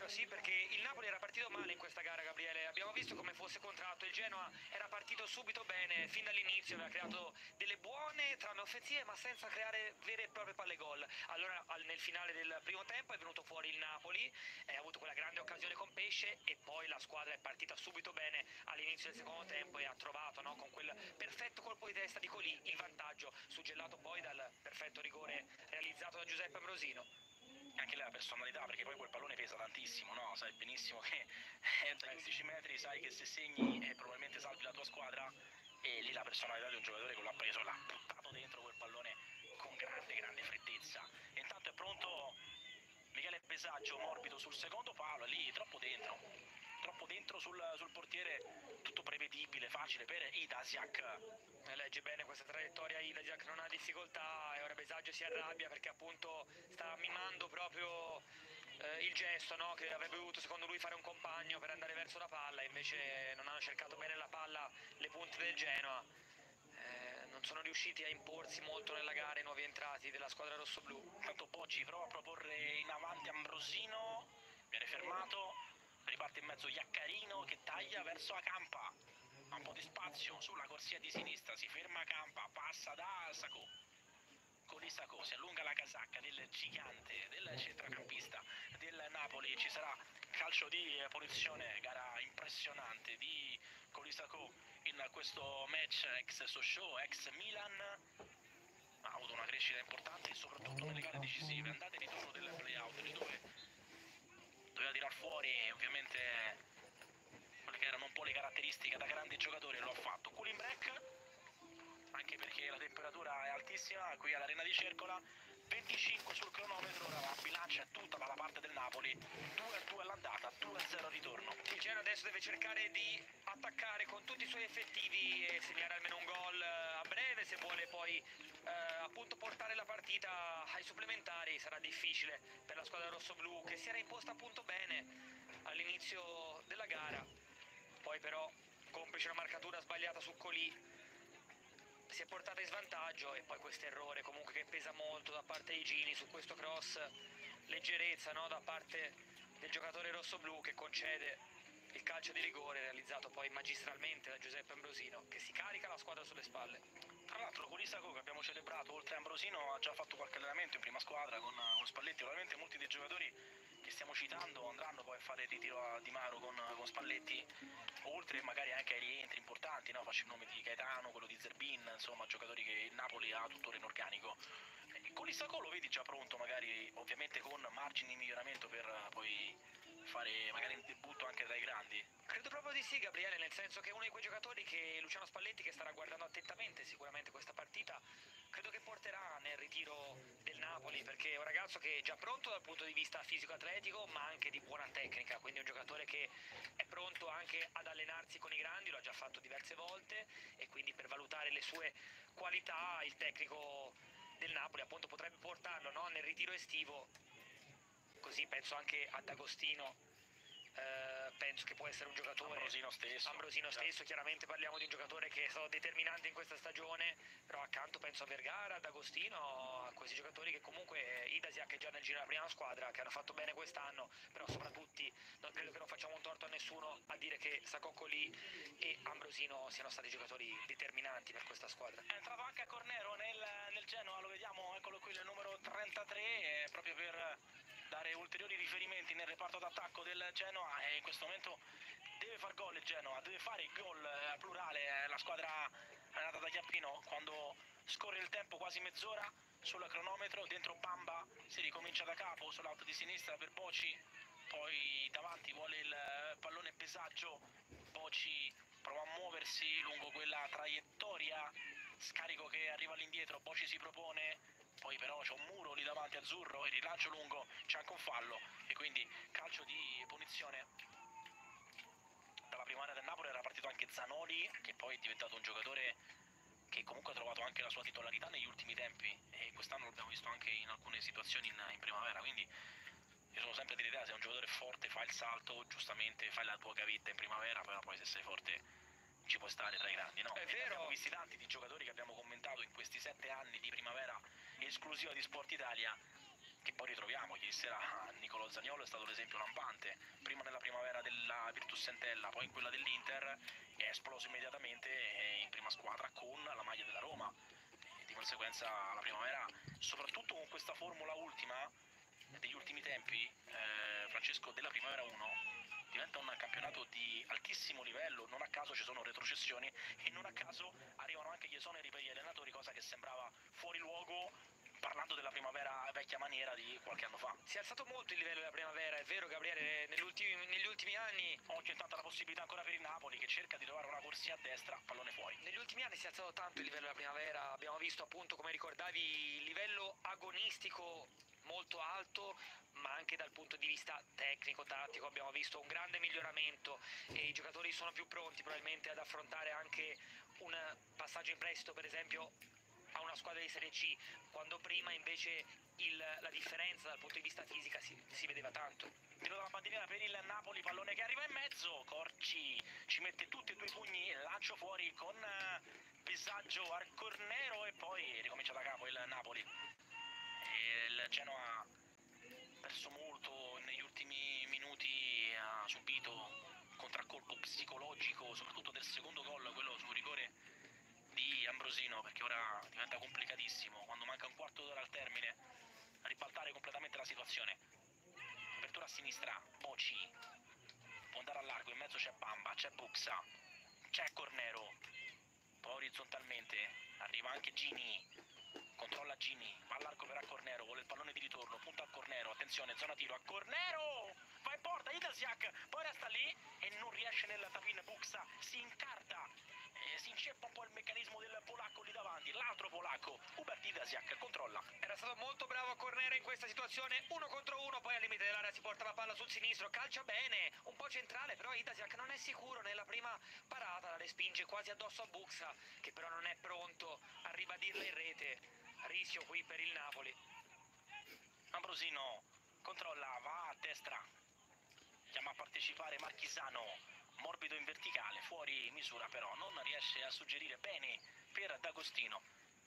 sì, perché il Napoli era partito male in questa gara, Gabriele. Abbiamo visto come fosse contratto, il Genoa era partito subito bene, fin dall'inizio aveva creato delle buone trame offensive ma senza creare vere e proprie palle gol. Allora nel finale del primo tempo è venuto fuori il Napoli, ha avuto quella grande occasione con Pesce e poi la squadra è partita subito bene all'inizio del secondo tempo e ha trovato, no, con quel perfetto colpo di testa di Colì il vantaggio, suggellato poi dal perfetto rigore realizzato da Giuseppe Ambrosino. Anche la personalità, perché poi quel pallone pesa tantissimo, no? Sai benissimo che da 15 metri sai che se segni probabilmente salvi la tua squadra, e lì la personalità di un giocatore che l'ha preso, l'ha buttato dentro quel pallone con grande freddezza. E intanto è pronto Michele Besaggio, morbido sul secondo palo, lì troppo dentro sul portiere, tutto prevedibile, facile per Idasiak. Legge bene questa traiettoria Idasiak, non ha difficoltà, e ora Besaggio si arrabbia perché appunto sta mimando proprio il gesto, no, che avrebbe dovuto secondo lui fare un compagno per andare verso la palla, invece non hanno cercato bene la palla le punte del Genoa, non sono riusciti a imporsi molto nella gara i nuovi entrati della squadra rossoblù. Intanto Bocci prova a proporre in avanti Ambrosino, viene fermato. Riparte in mezzo Iaccarino che taglia verso Acampa, ha un po' di spazio sulla corsia di sinistra, si ferma Acampa, passa da Saco, Coli Saco si allunga la casacca del gigante, del centrocampista del Napoli. Ci sarà calcio di punizione, gara impressionante di Coli Saco in questo match ex Sochaux, ex Milan. Ha avuto una crescita importante soprattutto nelle gare decisive, andate e ritorno del play-out di dove doveva tirar fuori ovviamente quelle che erano un po' le caratteristiche da grande giocatore, lo ha fatto. Cooling break, anche perché la temperatura è altissima qui all'arena di Cercola, 25 sul cronometro. Ora la bilancia è tutta dalla parte del Napoli, 2-2 all'andata, 2-0 al ritorno. Il Genoa adesso deve cercare di attaccare con tutti i suoi effettivi e segnare almeno un gol a breve se vuole poi appunto portare la partita ai supplementari. Sarà difficile per la squadra rossoblù che si era imposta appunto bene all'inizio della gara, poi però complice una marcatura sbagliata su Colì si è portata in svantaggio, e poi questo errore comunque che pesa molto da parte di Gini su questo cross, leggerezza, no, da parte del giocatore rossoblù che concede il calcio di rigore realizzato poi magistralmente da Giuseppe Ambrosino, che si carica la squadra sulle spalle. Tra l'altro Coli Saco, che abbiamo celebrato, oltre a Ambrosino ha già fatto qualche allenamento in prima squadra con Spalletti. Ovviamente molti dei giocatori che stiamo citando andranno poi a fare il ritiro a Di Maro con Spalletti, oltre magari anche ai rientri importanti, no? Faccio il nome di Gaetano, quello di Zerbin, insomma giocatori che il Napoli ha tuttora in organico. Coli Saco lo vedi già pronto, magari ovviamente con margini di miglioramento per poi fare magari un debutto anche dai grandi. Credo proprio di sì, Gabriele, nel senso che uno di quei giocatori che Luciano Spalletti, che starà guardando attentamente sicuramente questa partita, credo che porterà nel ritiro del Napoli, perché è un ragazzo che è già pronto dal punto di vista fisico-atletico ma anche di buona tecnica, quindi è un giocatore che è pronto anche ad allenarsi con i grandi, lo ha già fatto diverse volte, e quindi per valutare le sue qualità il tecnico del Napoli appunto potrebbe portarlo, no, nel ritiro estivo. Così penso anche ad Agostino, penso che può essere un giocatore, Ambrosino stesso, chiaramente parliamo di un giocatore che è stato determinante in questa stagione, però accanto penso a Vergara, ad Agostino, a questi giocatori che comunque Idasiak è già nel giro della prima squadra, che hanno fatto bene quest'anno, però soprattutto credo che non facciamo un torto a nessuno a dire che Saco, Colì e Ambrosino siano stati giocatori determinanti per questa squadra. È entrato anche a Cornero nel Genoa, lo vediamo, eccolo qui il numero 33, proprio per dare ulteriori riferimenti nel reparto d'attacco del Genoa, e in questo momento deve far gol il Genoa, deve fare il gol al plurale, la squadra allenata da Chiappino. Quando scorre il tempo, quasi mezz'ora sul cronometro, dentro Bamba, si ricomincia da capo sull'alto di sinistra per Bocci, poi davanti vuole il pallone Besaggio, Bocci prova a muoversi lungo quella traiettoria, scarico che arriva all'indietro, Bocci si propone, poi però c'è un muro lì davanti azzurro e rilancio lungo, c'è anche un fallo e quindi calcio di punizione. Dalla prima area del Napoli era partito anche Zanoli, che poi è diventato un giocatore che comunque ha trovato anche la sua titolarità negli ultimi tempi, e quest'anno l'abbiamo visto anche in alcune situazioni in primavera, quindi io sono sempre dell'idea, se è un giocatore forte fa il salto, giustamente fai la tua cavetta in primavera, però poi se sei forte ci può stare tra i grandi, no? È vero. Abbiamo visto tanti di giocatori che abbiamo commentato in questi 7 anni di primavera esclusiva di Sport Italia, che poi ritroviamo ieri sera Niccolò Niccolò Zaniolo è stato un esempio lampante, prima nella primavera della Virtus Entella, poi in quella dell'Inter, è esploso immediatamente in prima squadra con la maglia della Roma. Di conseguenza la primavera, soprattutto con questa formula ultima degli ultimi tempi, Francesco, della Primavera 1 diventa un campionato di altissimo livello, non a caso ci sono retrocessioni e non a caso arrivano anche gli esoneri per gli allenatori, cosa che sembrava fuori luogo parlando della primavera vecchia maniera di qualche anno fa. Si è alzato molto il livello della primavera, è vero Gabriele, negli ultimi anni. Ho tentato la possibilità ancora per il Napoli che cerca di trovare una corsia a destra, pallone fuori. Negli ultimi anni si è alzato tanto il livello della primavera, abbiamo visto appunto, come ricordavi, il livello agonistico molto alto, ma anche dal punto di vista tecnico-tattico abbiamo visto un grande miglioramento e i giocatori sono più pronti probabilmente ad affrontare anche un passaggio in prestito, per esempio, a una squadra di Serie C, quando prima invece la differenza dal punto di vista fisica si vedeva tanto. Tiro dalla bandiera per il Napoli, pallone che arriva in mezzo, Corci ci mette tutti e due i pugni, lancio fuori con Besaggio al cornero e poi ricomincia da capo il Napoli. Il Genoa ha perso molto negli ultimi minuti, ha subito un contraccolpo psicologico, soprattutto del secondo gol, quello sul rigore di Ambrosino, perché ora diventa complicatissimo quando manca un quarto d'ora al termine a ribaltare completamente la situazione. Apertura a sinistra, Bocci può andare a largo, in mezzo c'è Bamba, c'è Buxa, c'è Cornero, poi orizzontalmente arriva anche Gini. Controlla Gini, va all'arco per a Cornero, vuole il pallone di ritorno, punta a Cornero, attenzione, zona tiro a Cornero, va in porta, Idasiak, poi resta lì e non riesce nel tapin, Buxa si incarta, si inceppa un po' il meccanismo del polacco lì davanti, l'altro polacco, Hubert Idasiak, controlla. Era stato molto bravo a Cornero in questa situazione, 1 contro 1, poi al limite dell'area si porta la palla sul sinistro, calcia bene, un po' centrale, però Idasiak non è sicuro nella prima parata, la respinge quasi addosso a Buxa, che però non è pronto a ribadirla in rete. Rischio qui per il Napoli. Ambrosino controlla, va a destra, chiama a partecipare Marchisano, morbido in verticale, fuori misura però, non riesce a suggerire bene per D'Agostino.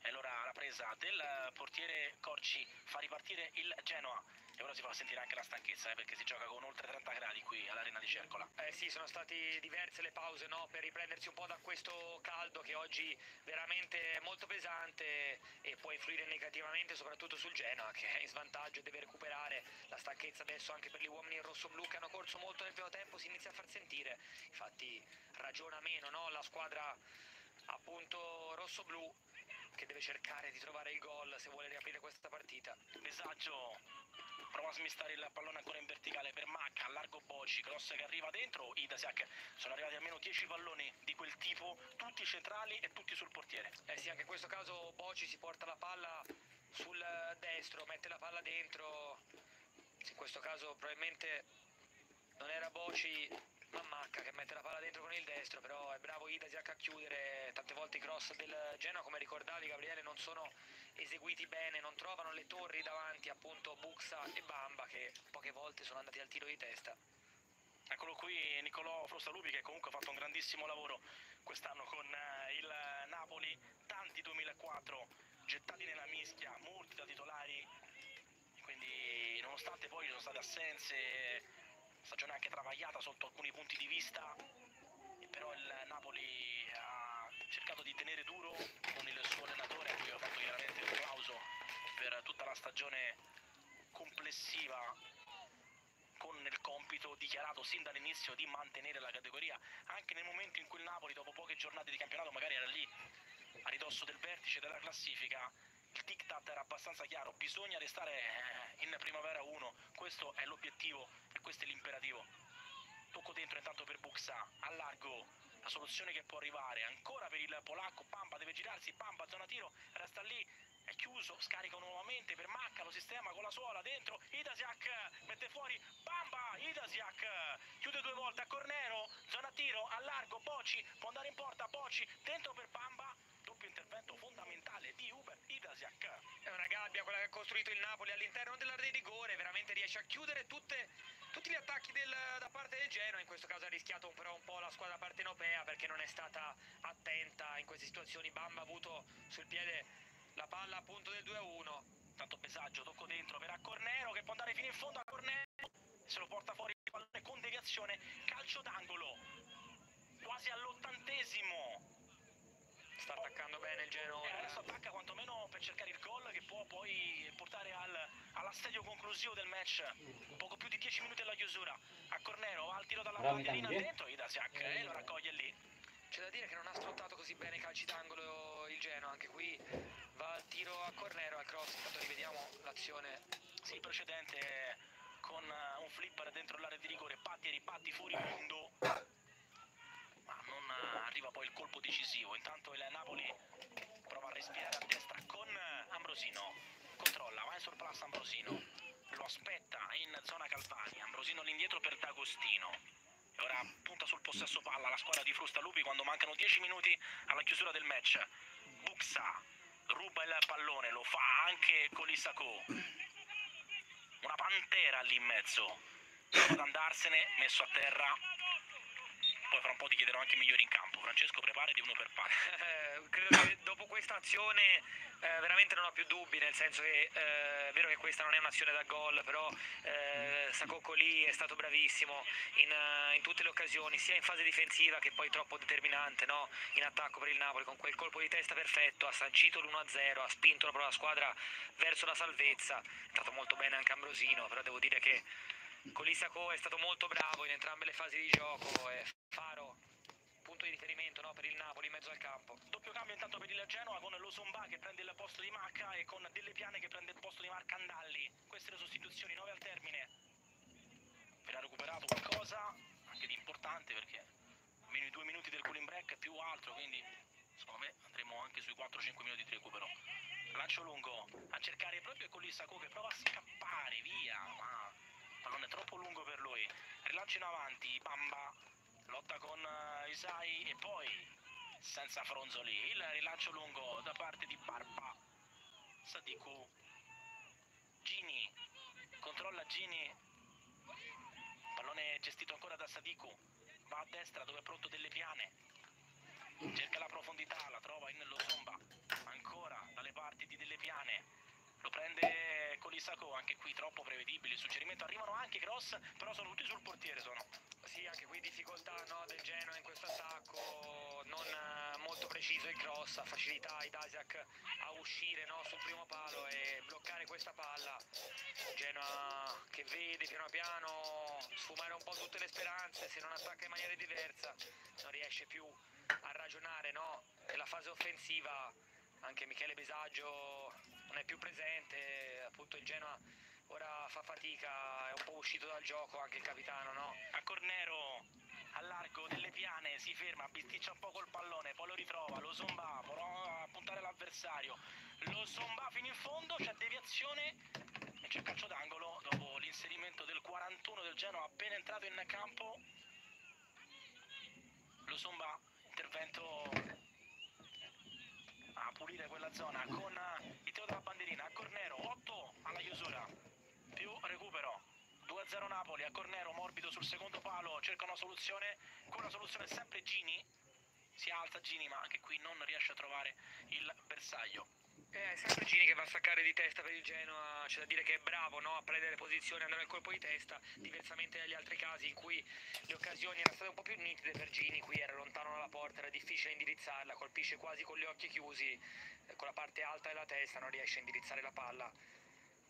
E allora la presa del portiere Corci fa ripartire il Genoa. E ora si fa sentire anche la stanchezza, perché si gioca con oltre 30 gradi qui all'arena di Cercola. Sì, sono state diverse le pause, no? Per riprendersi un po' da questo caldo che oggi veramente è molto pesante e può influire negativamente soprattutto sul Genoa, che è in svantaggio e deve recuperare. La stanchezza adesso anche per gli uomini in rosso-blu che hanno corso molto nel primo tempo si inizia a far sentire. Infatti ragiona meno, no? La squadra appunto rosso-blu, che deve cercare di trovare il gol se vuole riaprire questa partita. Besaggio prova a smistare il pallone ancora in verticale per Macca, largo Bocci, cross che arriva dentro, Idasiak. Sono arrivati almeno 10 palloni di quel tipo, tutti centrali e tutti sul portiere. Eh sì, anche in questo caso Bocci si porta la palla sul destro, mette la palla dentro. In questo caso probabilmente non era Bocci, ma Macca che mette la palla dentro con il destro, però è bravo Idasiak a chiudere. Tante volte i cross del Genoa, come ricordavi Gabriele, non sono eseguiti bene, non trovano le torri davanti, appunto Buxa e Bamba, che poche volte sono andati al tiro di testa. Eccolo qui Niccolò Frustalupi, che comunque ha fatto un grandissimo lavoro quest'anno con il Napoli, tanti 2004 gettati nella mischia, molti da titolari, quindi nonostante poi ci sono state assenze, stagione anche travagliata sotto alcuni punti di vista, però il Napoli ha cercato di tenere duro con il suo allenatore, a cui ho fatto chiaramente un applauso per tutta la stagione complessiva, con il compito dichiarato sin dall'inizio di mantenere la categoria, anche nel momento in cui il Napoli dopo poche giornate di campionato magari era lì a ridosso del vertice della classifica. Il diktat era abbastanza chiaro, bisogna restare in Primavera 1, questo è l'obiettivo e questo è l'imperativo. Tocco dentro intanto per Buxa, a largo, la soluzione che può arrivare, ancora per il polacco, Pampa deve girarsi, Pampa zona tiro, resta lì, è chiuso, scarica nuovamente per Macca, lo sistema con la suola, dentro, Idasiak mette fuori, Pampa, Idasiak chiude 2 volte a Cornero, zona tiro, a largo, Bocci, può andare in porta, Bocci, dentro per Pampa. Doppio intervento fondamentale di Hubert Idasiak. È una gabbia quella che ha costruito il Napoli all'interno dell'area di rigore, veramente riesce a chiudere tutti gli attacchi da parte del Genoa. In questo caso ha rischiato però un po' la squadra partenopea, perché non è stata attenta in queste situazioni. Bamba ha avuto sul piede la palla appunto del 2-1. Tanto Besaggio, tocco dentro per a Cornero, che può andare fino in fondo a Cornero. se lo porta fuori il pallone con deviazione, calcio d'angolo, quasi all'80°. Sta attaccando bene il Genoa. Adesso attacca quantomeno per cercare il gol che può poi portare all'assedio conclusivo del match. Poco più di 10 minuti alla chiusura. A Cornero va al tiro dalla bandierina dentro Idasiak e lo raccoglie lì. C'è da dire che non ha sfruttato così bene i calci d'angolo il Genoa. Anche qui va al tiro a Cornero, al cross. Intanto rivediamo l'azione precedente con un flipper dentro l'area di rigore. Batti e ribatti furibondo. Ma non arriva poi il colpo decisivo. Intanto il Napoli prova a respirare a destra con Ambrosino, controlla, va in sorpasso Ambrosino, lo aspetta in zona Calvani, Ambrosino all'indietro per D'Agostino e ora punta sul possesso palla la squadra di Frustalupi quando mancano 10 minuti alla chiusura del match. Buxa ruba il pallone, lo fa anche Coli Saco, una pantera lì in mezzo, prova ad andarsene, messo a terra. Poi fra un po' ti chiederò anche migliori in campo. Francesco, prepara di uno per parte. Credo che dopo questa azione veramente non ho più dubbi, nel senso che è vero che questa non è un'azione da gol, però Sacocco lì è stato bravissimo in tutte le occasioni, sia in fase difensiva che poi troppo determinante, no? In attacco per il Napoli, con quel colpo di testa perfetto, ha sancito l'1-0, ha spinto la propria squadra verso la salvezza. È stato molto bene anche Ambrosino, però devo dire che Coli Saco è stato molto bravo in entrambe le fasi di gioco, e faro, punto di riferimento, no, per il Napoli in mezzo al campo. Doppio cambio intanto per il Genoa con Losomba che prende il posto di Macca e con Delle Piane che prende il posto di Marcandalli. Queste le sostituzioni, 9 al termine. Appena recuperato qualcosa anche di importante, perché meno i 2 minuti del cooling break più altro, quindi secondo me andremo anche sui 4-5 minuti di recupero. Lancio lungo a cercare proprio Coli Saco che prova a scappare via, ma pallone troppo lungo per lui. Rilancio in avanti, Bamba lotta con Isai e poi senza Fronzoli il rilancio lungo da parte di Barba. Sadiku, Gini controlla, Gini, pallone gestito ancora da Sadiku, va a destra dove è pronto Delle Piane, cerca la profondità, la trova in Losomba, ancora dalle parti di Delle Piane, lo prende Coli Saco, anche qui troppo prevedibile il suggerimento, arrivano anche cross, però sono tutti sul portiere, sono. Sì, anche qui difficoltà, no, del Genoa in questo attacco, non molto preciso il cross, ha facilità Idasiak a uscire, no, sul primo palo e bloccare questa palla. Genoa che vede piano piano sfumare un po' tutte le speranze, se non attacca in maniera diversa non riesce più a ragionare, no, nella fase offensiva. Anche Michele Besaggio non è più presente, appunto il Genoa ora fa fatica, è un po' uscito dal gioco anche il capitano, no? A Cornero, al largo Delle Piane, si ferma, bisticcia un po' col pallone, poi lo ritrova, Losomba, prova a puntare l'avversario, Losomba fino in fondo, c'è deviazione e c'è calcio d'angolo dopo l'inserimento del 41 del Genoa appena entrato in campo. Losomba, intervento a pulire quella zona con il tiro della bandierina a Cornero, 8 alla chiusura più recupero, 2-0 Napoli. A Cornero morbido sul secondo palo, cerca una soluzione, con una soluzione sempre Gini, si alza Gini ma anche qui non riesce a trovare il bersaglio. È sempre Gini che va a staccare di testa per il Genoa, c'è da dire che è bravo, no, a prendere posizione, andare al colpo di testa, diversamente dagli altri casi in cui le occasioni erano state un po' più nitide per Gini, qui era lontano dalla porta, era difficile indirizzarla, colpisce quasi con gli occhi chiusi, con la parte alta della testa non riesce a indirizzare la palla.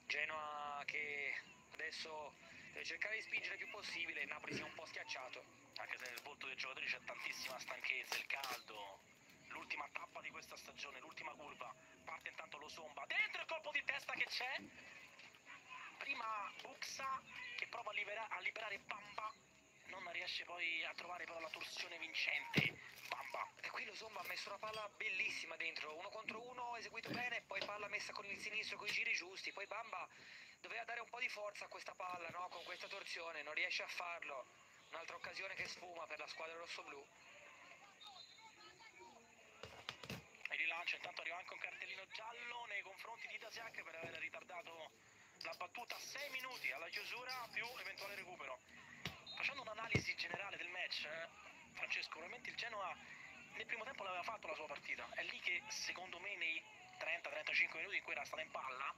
Genoa che adesso deve cercare di spingere il più possibile, Napoli si è un po' schiacciato. Anche se nel volto dei giocatori c'è tantissima stanchezza, il caldo, l'ultima tappa di questa stagione, l'ultima curva, parte intanto Losomba, dentro il colpo di testa che c'è, prima Buxa che prova a liberare Bamba, non riesce poi a trovare però la torsione vincente, Bamba. E qui Losomba ha messo una palla bellissima dentro, 1 contro 1, eseguito bene, poi palla messa con il sinistro, con i giri giusti, poi Bamba doveva dare un po' di forza a questa palla, no? Con questa torsione, non riesce a farlo, un'altra occasione che sfuma per la squadra rossoblù. Il rilancio, intanto arriva anche un cartellino giallo nei confronti di Idasiak per aver ritardato la battuta, 6 minuti alla chiusura più eventuale recupero. Facendo un'analisi generale del match, Francesco, veramente il Genoa nel primo tempo l'aveva fatto la sua partita, è lì che secondo me nei 30-35 minuti in cui era stata in palla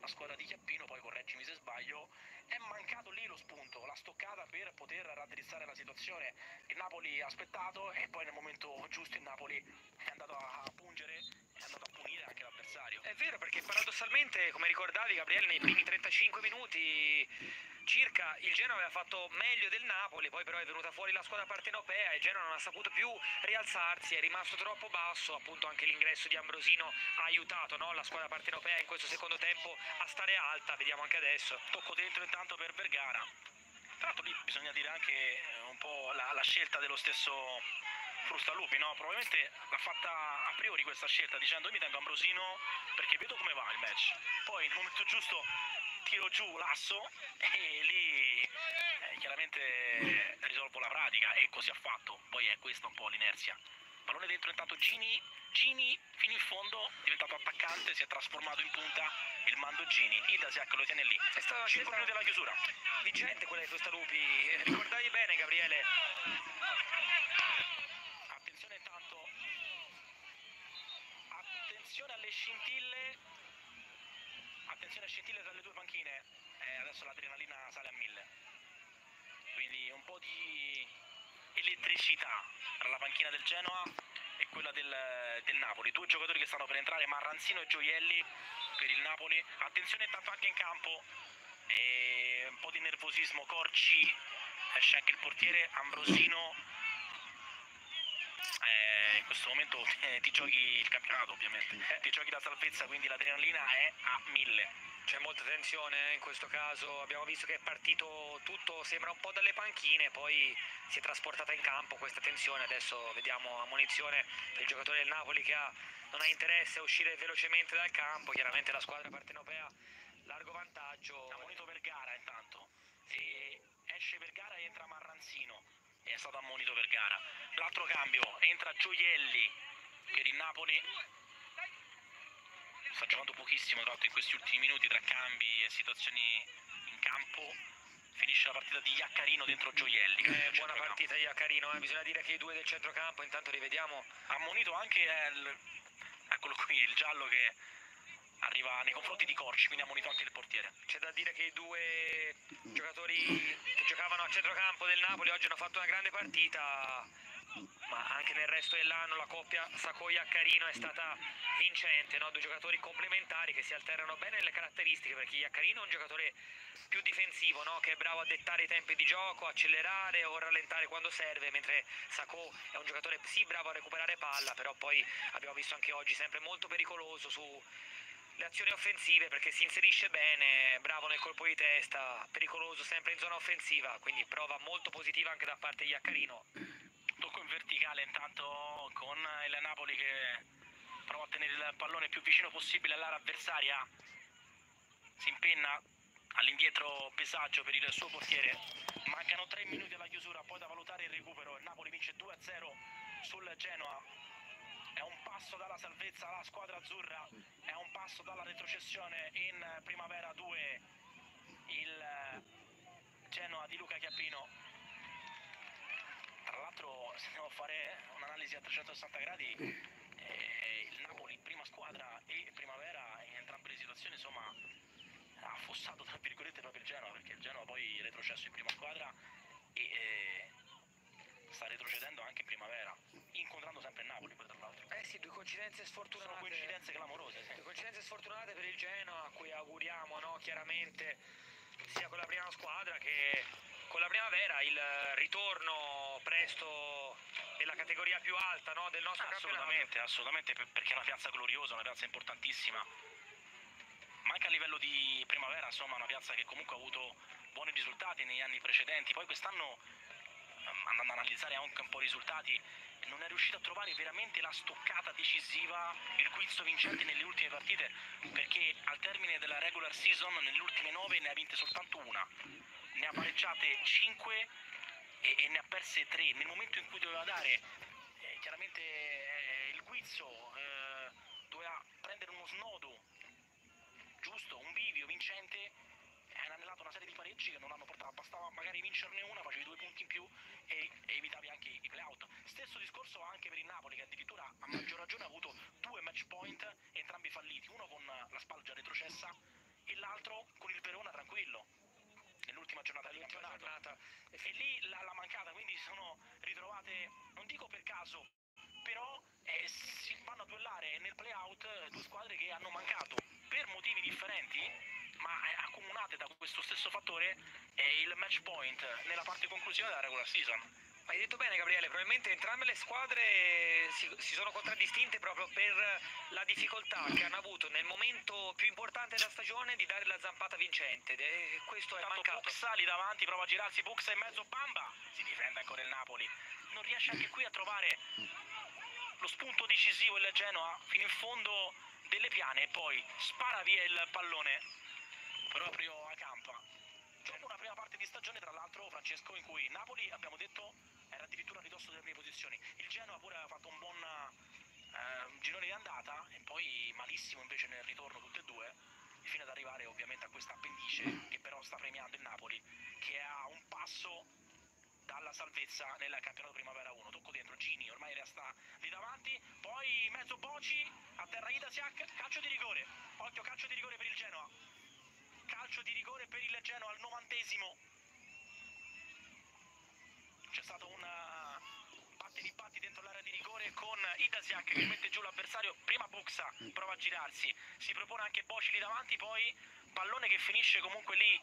la squadra di Chiappino, poi correggimi se sbaglio, è mancato lì lo spunto. trovato la stoccata per poter raddrizzare la situazione. Il Napoli ha aspettato e poi nel momento giusto il Napoli è andato a pungere, è andato a punire anche l'avversario. È vero, perché paradossalmente, come ricordavi Gabriele, nei primi 35 minuti circa il Genoa aveva fatto meglio del Napoli, poi però è venuta fuori la squadra partenopea e il Genoa non ha saputo più rialzarsi, è rimasto troppo basso. Appunto anche l'ingresso di Ambrosino ha aiutato, no, la squadra partenopea in questo secondo tempo a stare alta. Vediamo anche adesso, tocco dentro intanto per Vergara. Tra l'altro lì bisogna dire anche un po' la scelta dello stesso Frustalupi, no? Probabilmente l'ha fatta a priori questa scelta dicendo: io mi tengo Ambrosino perché vedo come va il match, poi nel momento giusto tiro giù l'asso e lì chiaramente risolvo la pratica, e così ha fatto. Poi è questa un po' l'inerzia. Pallone dentro intanto Gini fino in fondo, diventato attaccante, si è trasformato in punta, il mando Gini, Idasiak lo tiene lì. È stata 5 minuti della chiusura. Vigente quella di Frustalupi, ricordavi bene Gabriele. Attenzione intanto, attenzione alle scintille, attenzione a scintille tra le due panchine, adesso l'adrenalina sale a 1000, quindi un po' di elettricità tra la panchina del Genoa e quella del Napoli. Due giocatori che stanno per entrare, Marranzino e Gioielli per il Napoli. Attenzione intanto anche in campo, e un po' di nervosismo. Corci, esce anche il portiere Ambrosino. In questo momento ti giochi il campionato, ovviamente ti giochi la salvezza, quindi l'adrenalina è a 1000. C'è molta tensione in questo caso, abbiamo visto che è partito tutto, sembra un po' dalle panchine, poi si è trasportata in campo questa tensione. Adesso vediamo ammonizione per il giocatore del Napoli che non ha interesse a uscire velocemente dal campo, chiaramente la squadra partenopea largo vantaggio. Ammonito Vergara intanto, e esce Vergara e entra Marranzino, e è stato ammonito Vergara. L'altro cambio, entra Gioielli per il Napoli. Sta giocando pochissimo tra l'altro in questi ultimi minuti, tra cambi e situazioni in campo. Finisce la partita di Iaccarino dentro Gioielli. Buona partita Iaccarino, bisogna dire che i due del centrocampo intanto rivediamo. Ammonito anche eccolo qui, il giallo che arriva nei confronti di Corci, quindi ammonito anche il portiere. C'è da dire che i due giocatori che giocavano a centrocampo del Napoli oggi hanno fatto una grande partita, ma anche nel resto dell'anno la coppia Sacco-Iaccarino è stata vincente, no? Due giocatori complementari che si alternano bene nelle caratteristiche, perché Iaccarino è un giocatore più difensivo, no? Che è bravo a dettare i tempi di gioco, accelerare o rallentare quando serve, mentre Sacco è un giocatore sì bravo a recuperare palla, però poi abbiamo visto anche oggi sempre molto pericoloso sulle azioni offensive, perché si inserisce bene, bravo nel colpo di testa, pericoloso sempre in zona offensiva, quindi prova molto positiva anche da parte di Iaccarino. Tocco in verticale intanto con il Napoli che prova a tenere il pallone più vicino possibile all'area avversaria. Si impenna all'indietro Besaggio per il suo portiere. Mancano 3 minuti alla chiusura, poi da valutare il recupero. Il Napoli vince 2-0 sul Genoa. È un passo dalla salvezza la squadra azzurra, è un passo dalla retrocessione in Primavera 2. Il Genoa di Luca Chiappino. Tra l'altro, se andiamo a fare un'analisi a 360 gradi, il Napoli, prima squadra e Primavera, in entrambe le situazioni, insomma, ha affossato, tra virgolette, proprio il Genoa, perché il Genoa poi è retrocesso in prima squadra e sta retrocedendo anche in Primavera, incontrando sempre il Napoli, poi tra l'altro. Sì, due coincidenze sfortunate. Sono coincidenze clamorose, sì. Due coincidenze sfortunate per il Genoa, a cui auguriamo, no, chiaramente, sia con la prima squadra che con la Primavera, il ritorno presto nella categoria più alta, no, del nostro campionato. Assolutamente, perché è una piazza gloriosa, una piazza importantissima, ma anche a livello di Primavera, insomma, una piazza che comunque ha avuto buoni risultati negli anni precedenti. Poi quest'anno, andando ad analizzare anche un po' i risultati, non è riuscito a trovare veramente la stoccata decisiva, il guizzo vincente nelle ultime partite, perché al termine della regular season, nelle ultime 9 ne ha vinte soltanto una, ne ha pareggiate 5 e ne ha perse 3, nel momento in cui doveva dare chiaramente il guizzo, doveva prendere uno snodo giusto, un bivio vincente, hanno annellato una serie di pareggi che non hanno portato, bastava magari vincerne una, facevi 2 punti in più e evitavi anche i play-out. Stesso discorso anche per il Napoli, che addirittura a maggior ragione ha avuto 2 match point entrambi falliti, uno con la Spal già retrocessa e l'altro con il Verona tranquillo nell'ultima giornata di campionato. all'Atalanta, e lì l'ha mancata, quindi si sono ritrovate, non dico per caso, però si vanno a duellare nel play-out due squadre che hanno mancato per motivi differenti, ma accomunate da questo stesso fattore, è il match point nella parte conclusiva della regular season. Ma hai detto bene, Gabriele, probabilmente entrambe le squadre si sono contraddistinte proprio per la difficoltà che hanno avuto nel momento più importante della stagione di dare la zampata vincente, e questo è mancato. Buxa lì davanti, prova a girarsi, Buxa in mezzo, Bamba, si difende ancora il Napoli, non riesce anche qui a trovare lo spunto decisivo il Genoa fino in fondo delle piane, e poi spara via il pallone proprio a Campa. Dopo una prima parte di stagione, tra l'altro, Francesco, in cui Napoli, abbiamo detto, era addirittura a ridosso delle prime posizioni. Il Genoa pure aveva fatto un buon girone di andata e poi malissimo invece nel ritorno tutte e due, fino ad arrivare ovviamente a questa appendice che però sta premiando il Napoli, che ha un passo dalla salvezza nel campionato Primavera 1. Tocco dentro, Gini ormai resta lì davanti, poi mezzo Boci, a terra Idasiak, calcio di rigore, occhio, calcio di rigore per il Genoa. Calcio di rigore per il Genoa al 90°. C'è stato un batti dentro l'area di rigore con Idasiak che mette giù l'avversario. Prima Buxa prova a girarsi, si propone anche Boci lì davanti, poi pallone che finisce comunque lì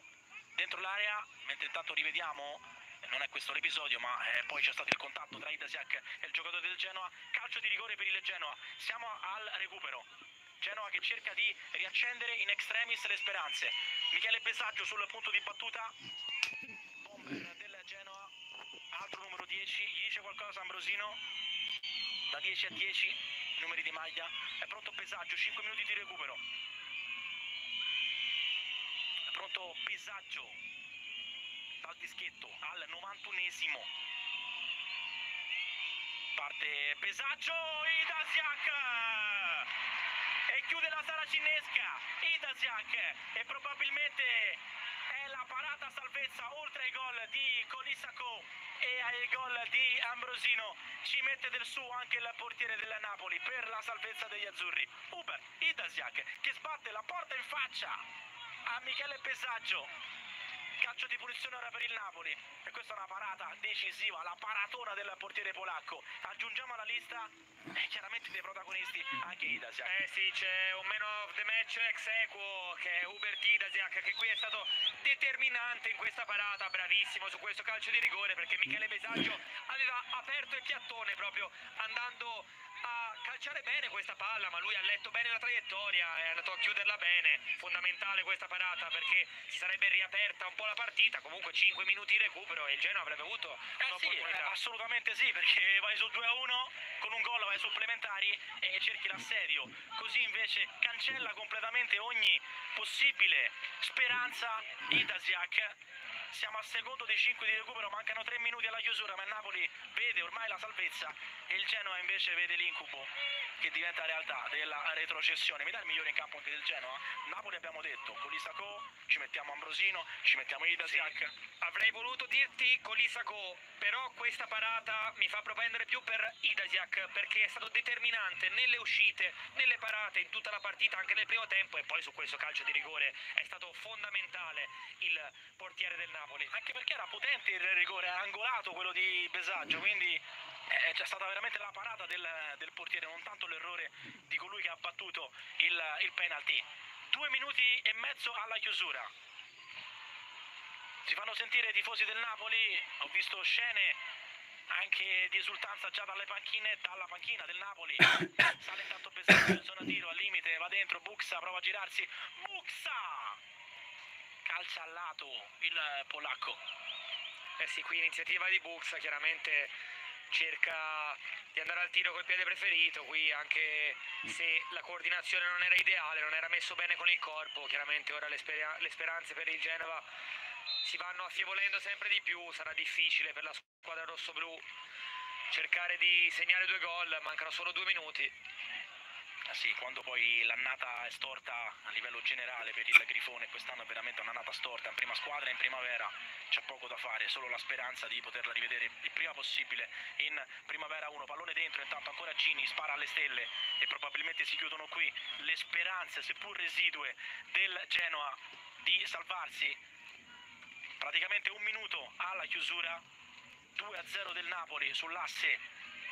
dentro l'area. Mentre intanto rivediamo, non è questo l'episodio, ma poi c'è stato il contatto tra Idasiak e il giocatore del Genoa. Calcio di rigore per il Genoa. Siamo al recupero. Genoa che cerca di riaccendere in extremis le speranze. Michele Besaggio sul punto di battuta. Bomber del Genoa, altro numero 10. Gli dice qualcosa Ambrosino? Da 10 a 10, numeri di maglia. È pronto Besaggio, 5 minuti di recupero. È pronto Besaggio dal dischetto al 91°. Parte Besaggio, Idasiak! E chiude la saracinesca Idasiak, e probabilmente è la parata salvezza oltre ai gol di Coli Saco e ai gol di Ambrosino. Ci mette del suo anche il portiere del Napoli per la salvezza degli azzurri. Hubert Idasiak che sbatte la porta in faccia a Michele Besaggio. Calcio di punizione ora per il Napoli, e questa è una parata decisiva, la paratona del portiere polacco. Aggiungiamo alla lista chiaramente dei protagonisti anche Idasiak. Sì, c'è un man of the match ex equo che è Hubert Idasiak, che qui è stato determinante in questa parata, bravissimo su questo calcio di rigore, perché Michele Besaggio aveva aperto il piattone proprio andando a calciare bene questa palla, ma lui ha letto bene la traiettoria, è andato a chiuderla bene. Fondamentale questa parata perché si sarebbe riaperta un po' la partita. Comunque 5 minuti di recupero e il Genoa avrebbe avuto un'opportunità. Sì, assolutamente sì, perché vai su 2-1 con un gol, vai supplementari e cerchi l'assedio. Così invece cancella completamente ogni possibile speranza Idasiak. Siamo al secondo dei 5 di recupero, mancano 3 minuti alla chiusura, ma il Napoli vede ormai la salvezza e il Genoa invece vede l'incubo che diventa realtà della retrocessione. Mi dà il migliore in campo anche del Genoa? Napoli abbiamo detto, Coli Saco, ci mettiamo Ambrosino, ci mettiamo Idasiak. Sì, avrei voluto dirti Coli Saco, però questa parata mi fa propendere più per Idasiak, perché è stato determinante nelle uscite, nelle parate, in tutta la partita, anche nel primo tempo, e poi su questo calcio di rigore è stato fondamentale il portiere del Napoli. Anche perché era potente il rigore, era angolato quello di Besaggio, quindi c'è stata veramente la parata del portiere, non tanto l'errore di colui che ha battuto il penalty. 2 minuti e mezzo alla chiusura. Si fanno sentire i tifosi del Napoli, ho visto scene anche di esultanza già dalle panchine, dalla panchina del Napoli. Sale intanto Besaggio in zona tiro, al limite, va dentro, Buxa, prova a girarsi, Buxa! Calcia al lato il polacco. Eh sì, qui iniziativa di Buxa, chiaramente cerca di andare al tiro col piede preferito, qui anche se la coordinazione non era ideale, non era messo bene con il corpo, chiaramente ora le speranze per il Genova si vanno affievolendo sempre di più, sarà difficile per la squadra rossoblù cercare di segnare 2 gol, mancano solo 2 minuti. Sì, quando poi l'annata è storta a livello generale per il Grifone, quest'anno è veramente un'annata storta in prima squadra, in primavera c'è poco da fare, solo la speranza di poterla rivedere il prima possibile in Primavera 1. Pallone dentro, intanto ancora Gini spara alle stelle e probabilmente si chiudono qui le speranze, seppur residue, del Genoa di salvarsi. praticamente un minuto alla chiusura, 2-0 del Napoli sull'asse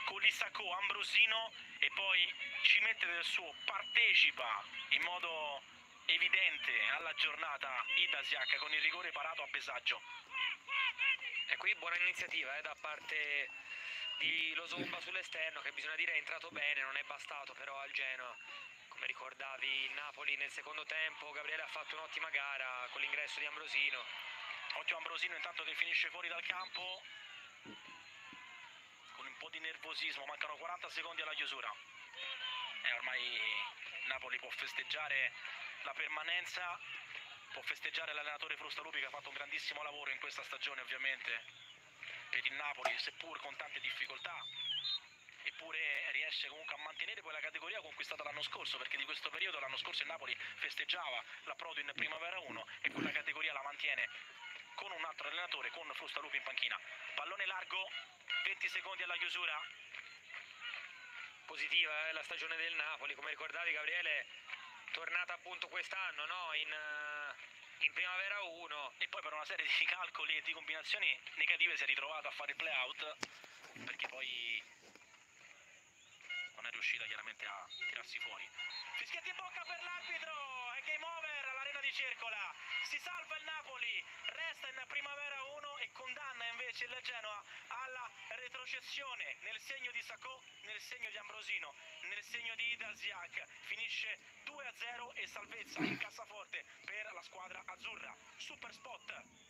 Coli Saco Ambrosino, e poi ci mette del suo, partecipa in modo evidente alla giornata Idasiak con il rigore parato a Besaggio. E qui buona iniziativa da parte di Losomba sull'esterno, che bisogna dire è entrato bene, non è bastato però al Genoa. Come ricordavi, il Napoli nel secondo tempo, Gabriele ha fatto un'ottima gara con l'ingresso di Ambrosino. Ottimo Ambrosino intanto che finisce fuori dal campo con un po' di nervosismo, mancano 40 secondi alla chiusura e ormai Napoli può festeggiare la permanenza, può festeggiare l'allenatore Frustalupi, che ha fatto un grandissimo lavoro in questa stagione ovviamente per il Napoli, seppur con tante difficoltà, eppure riesce comunque a mantenere poi la categoria conquistata l'anno scorso, perché di questo periodo l'anno scorso il Napoli festeggiava l'approdo in Primavera 1 e quella categoria la mantiene con un altro allenatore, con Frustalupi in panchina. Pallone largo, 20 secondi alla chiusura. Positiva la stagione del Napoli, come ricordavi Gabriele, tornata appunto quest'anno, no? in Primavera 1, e poi per una serie di calcoli e di combinazioni negative si è ritrovata a fare il play-out, perché poi non è riuscita chiaramente a tirarsi fuori. Fischietti in bocca per l'arbitro, è game over all'arena di Cercola, si salva il Napoli, resta in Primavera 1 e condanna invece il Genoa alla retrocessione, nel segno di Sacco, nel segno di Ambrosino, nel segno di Idasiak. Finisce 2-0 e salvezza in cassaforte per la squadra azzurra. Super spot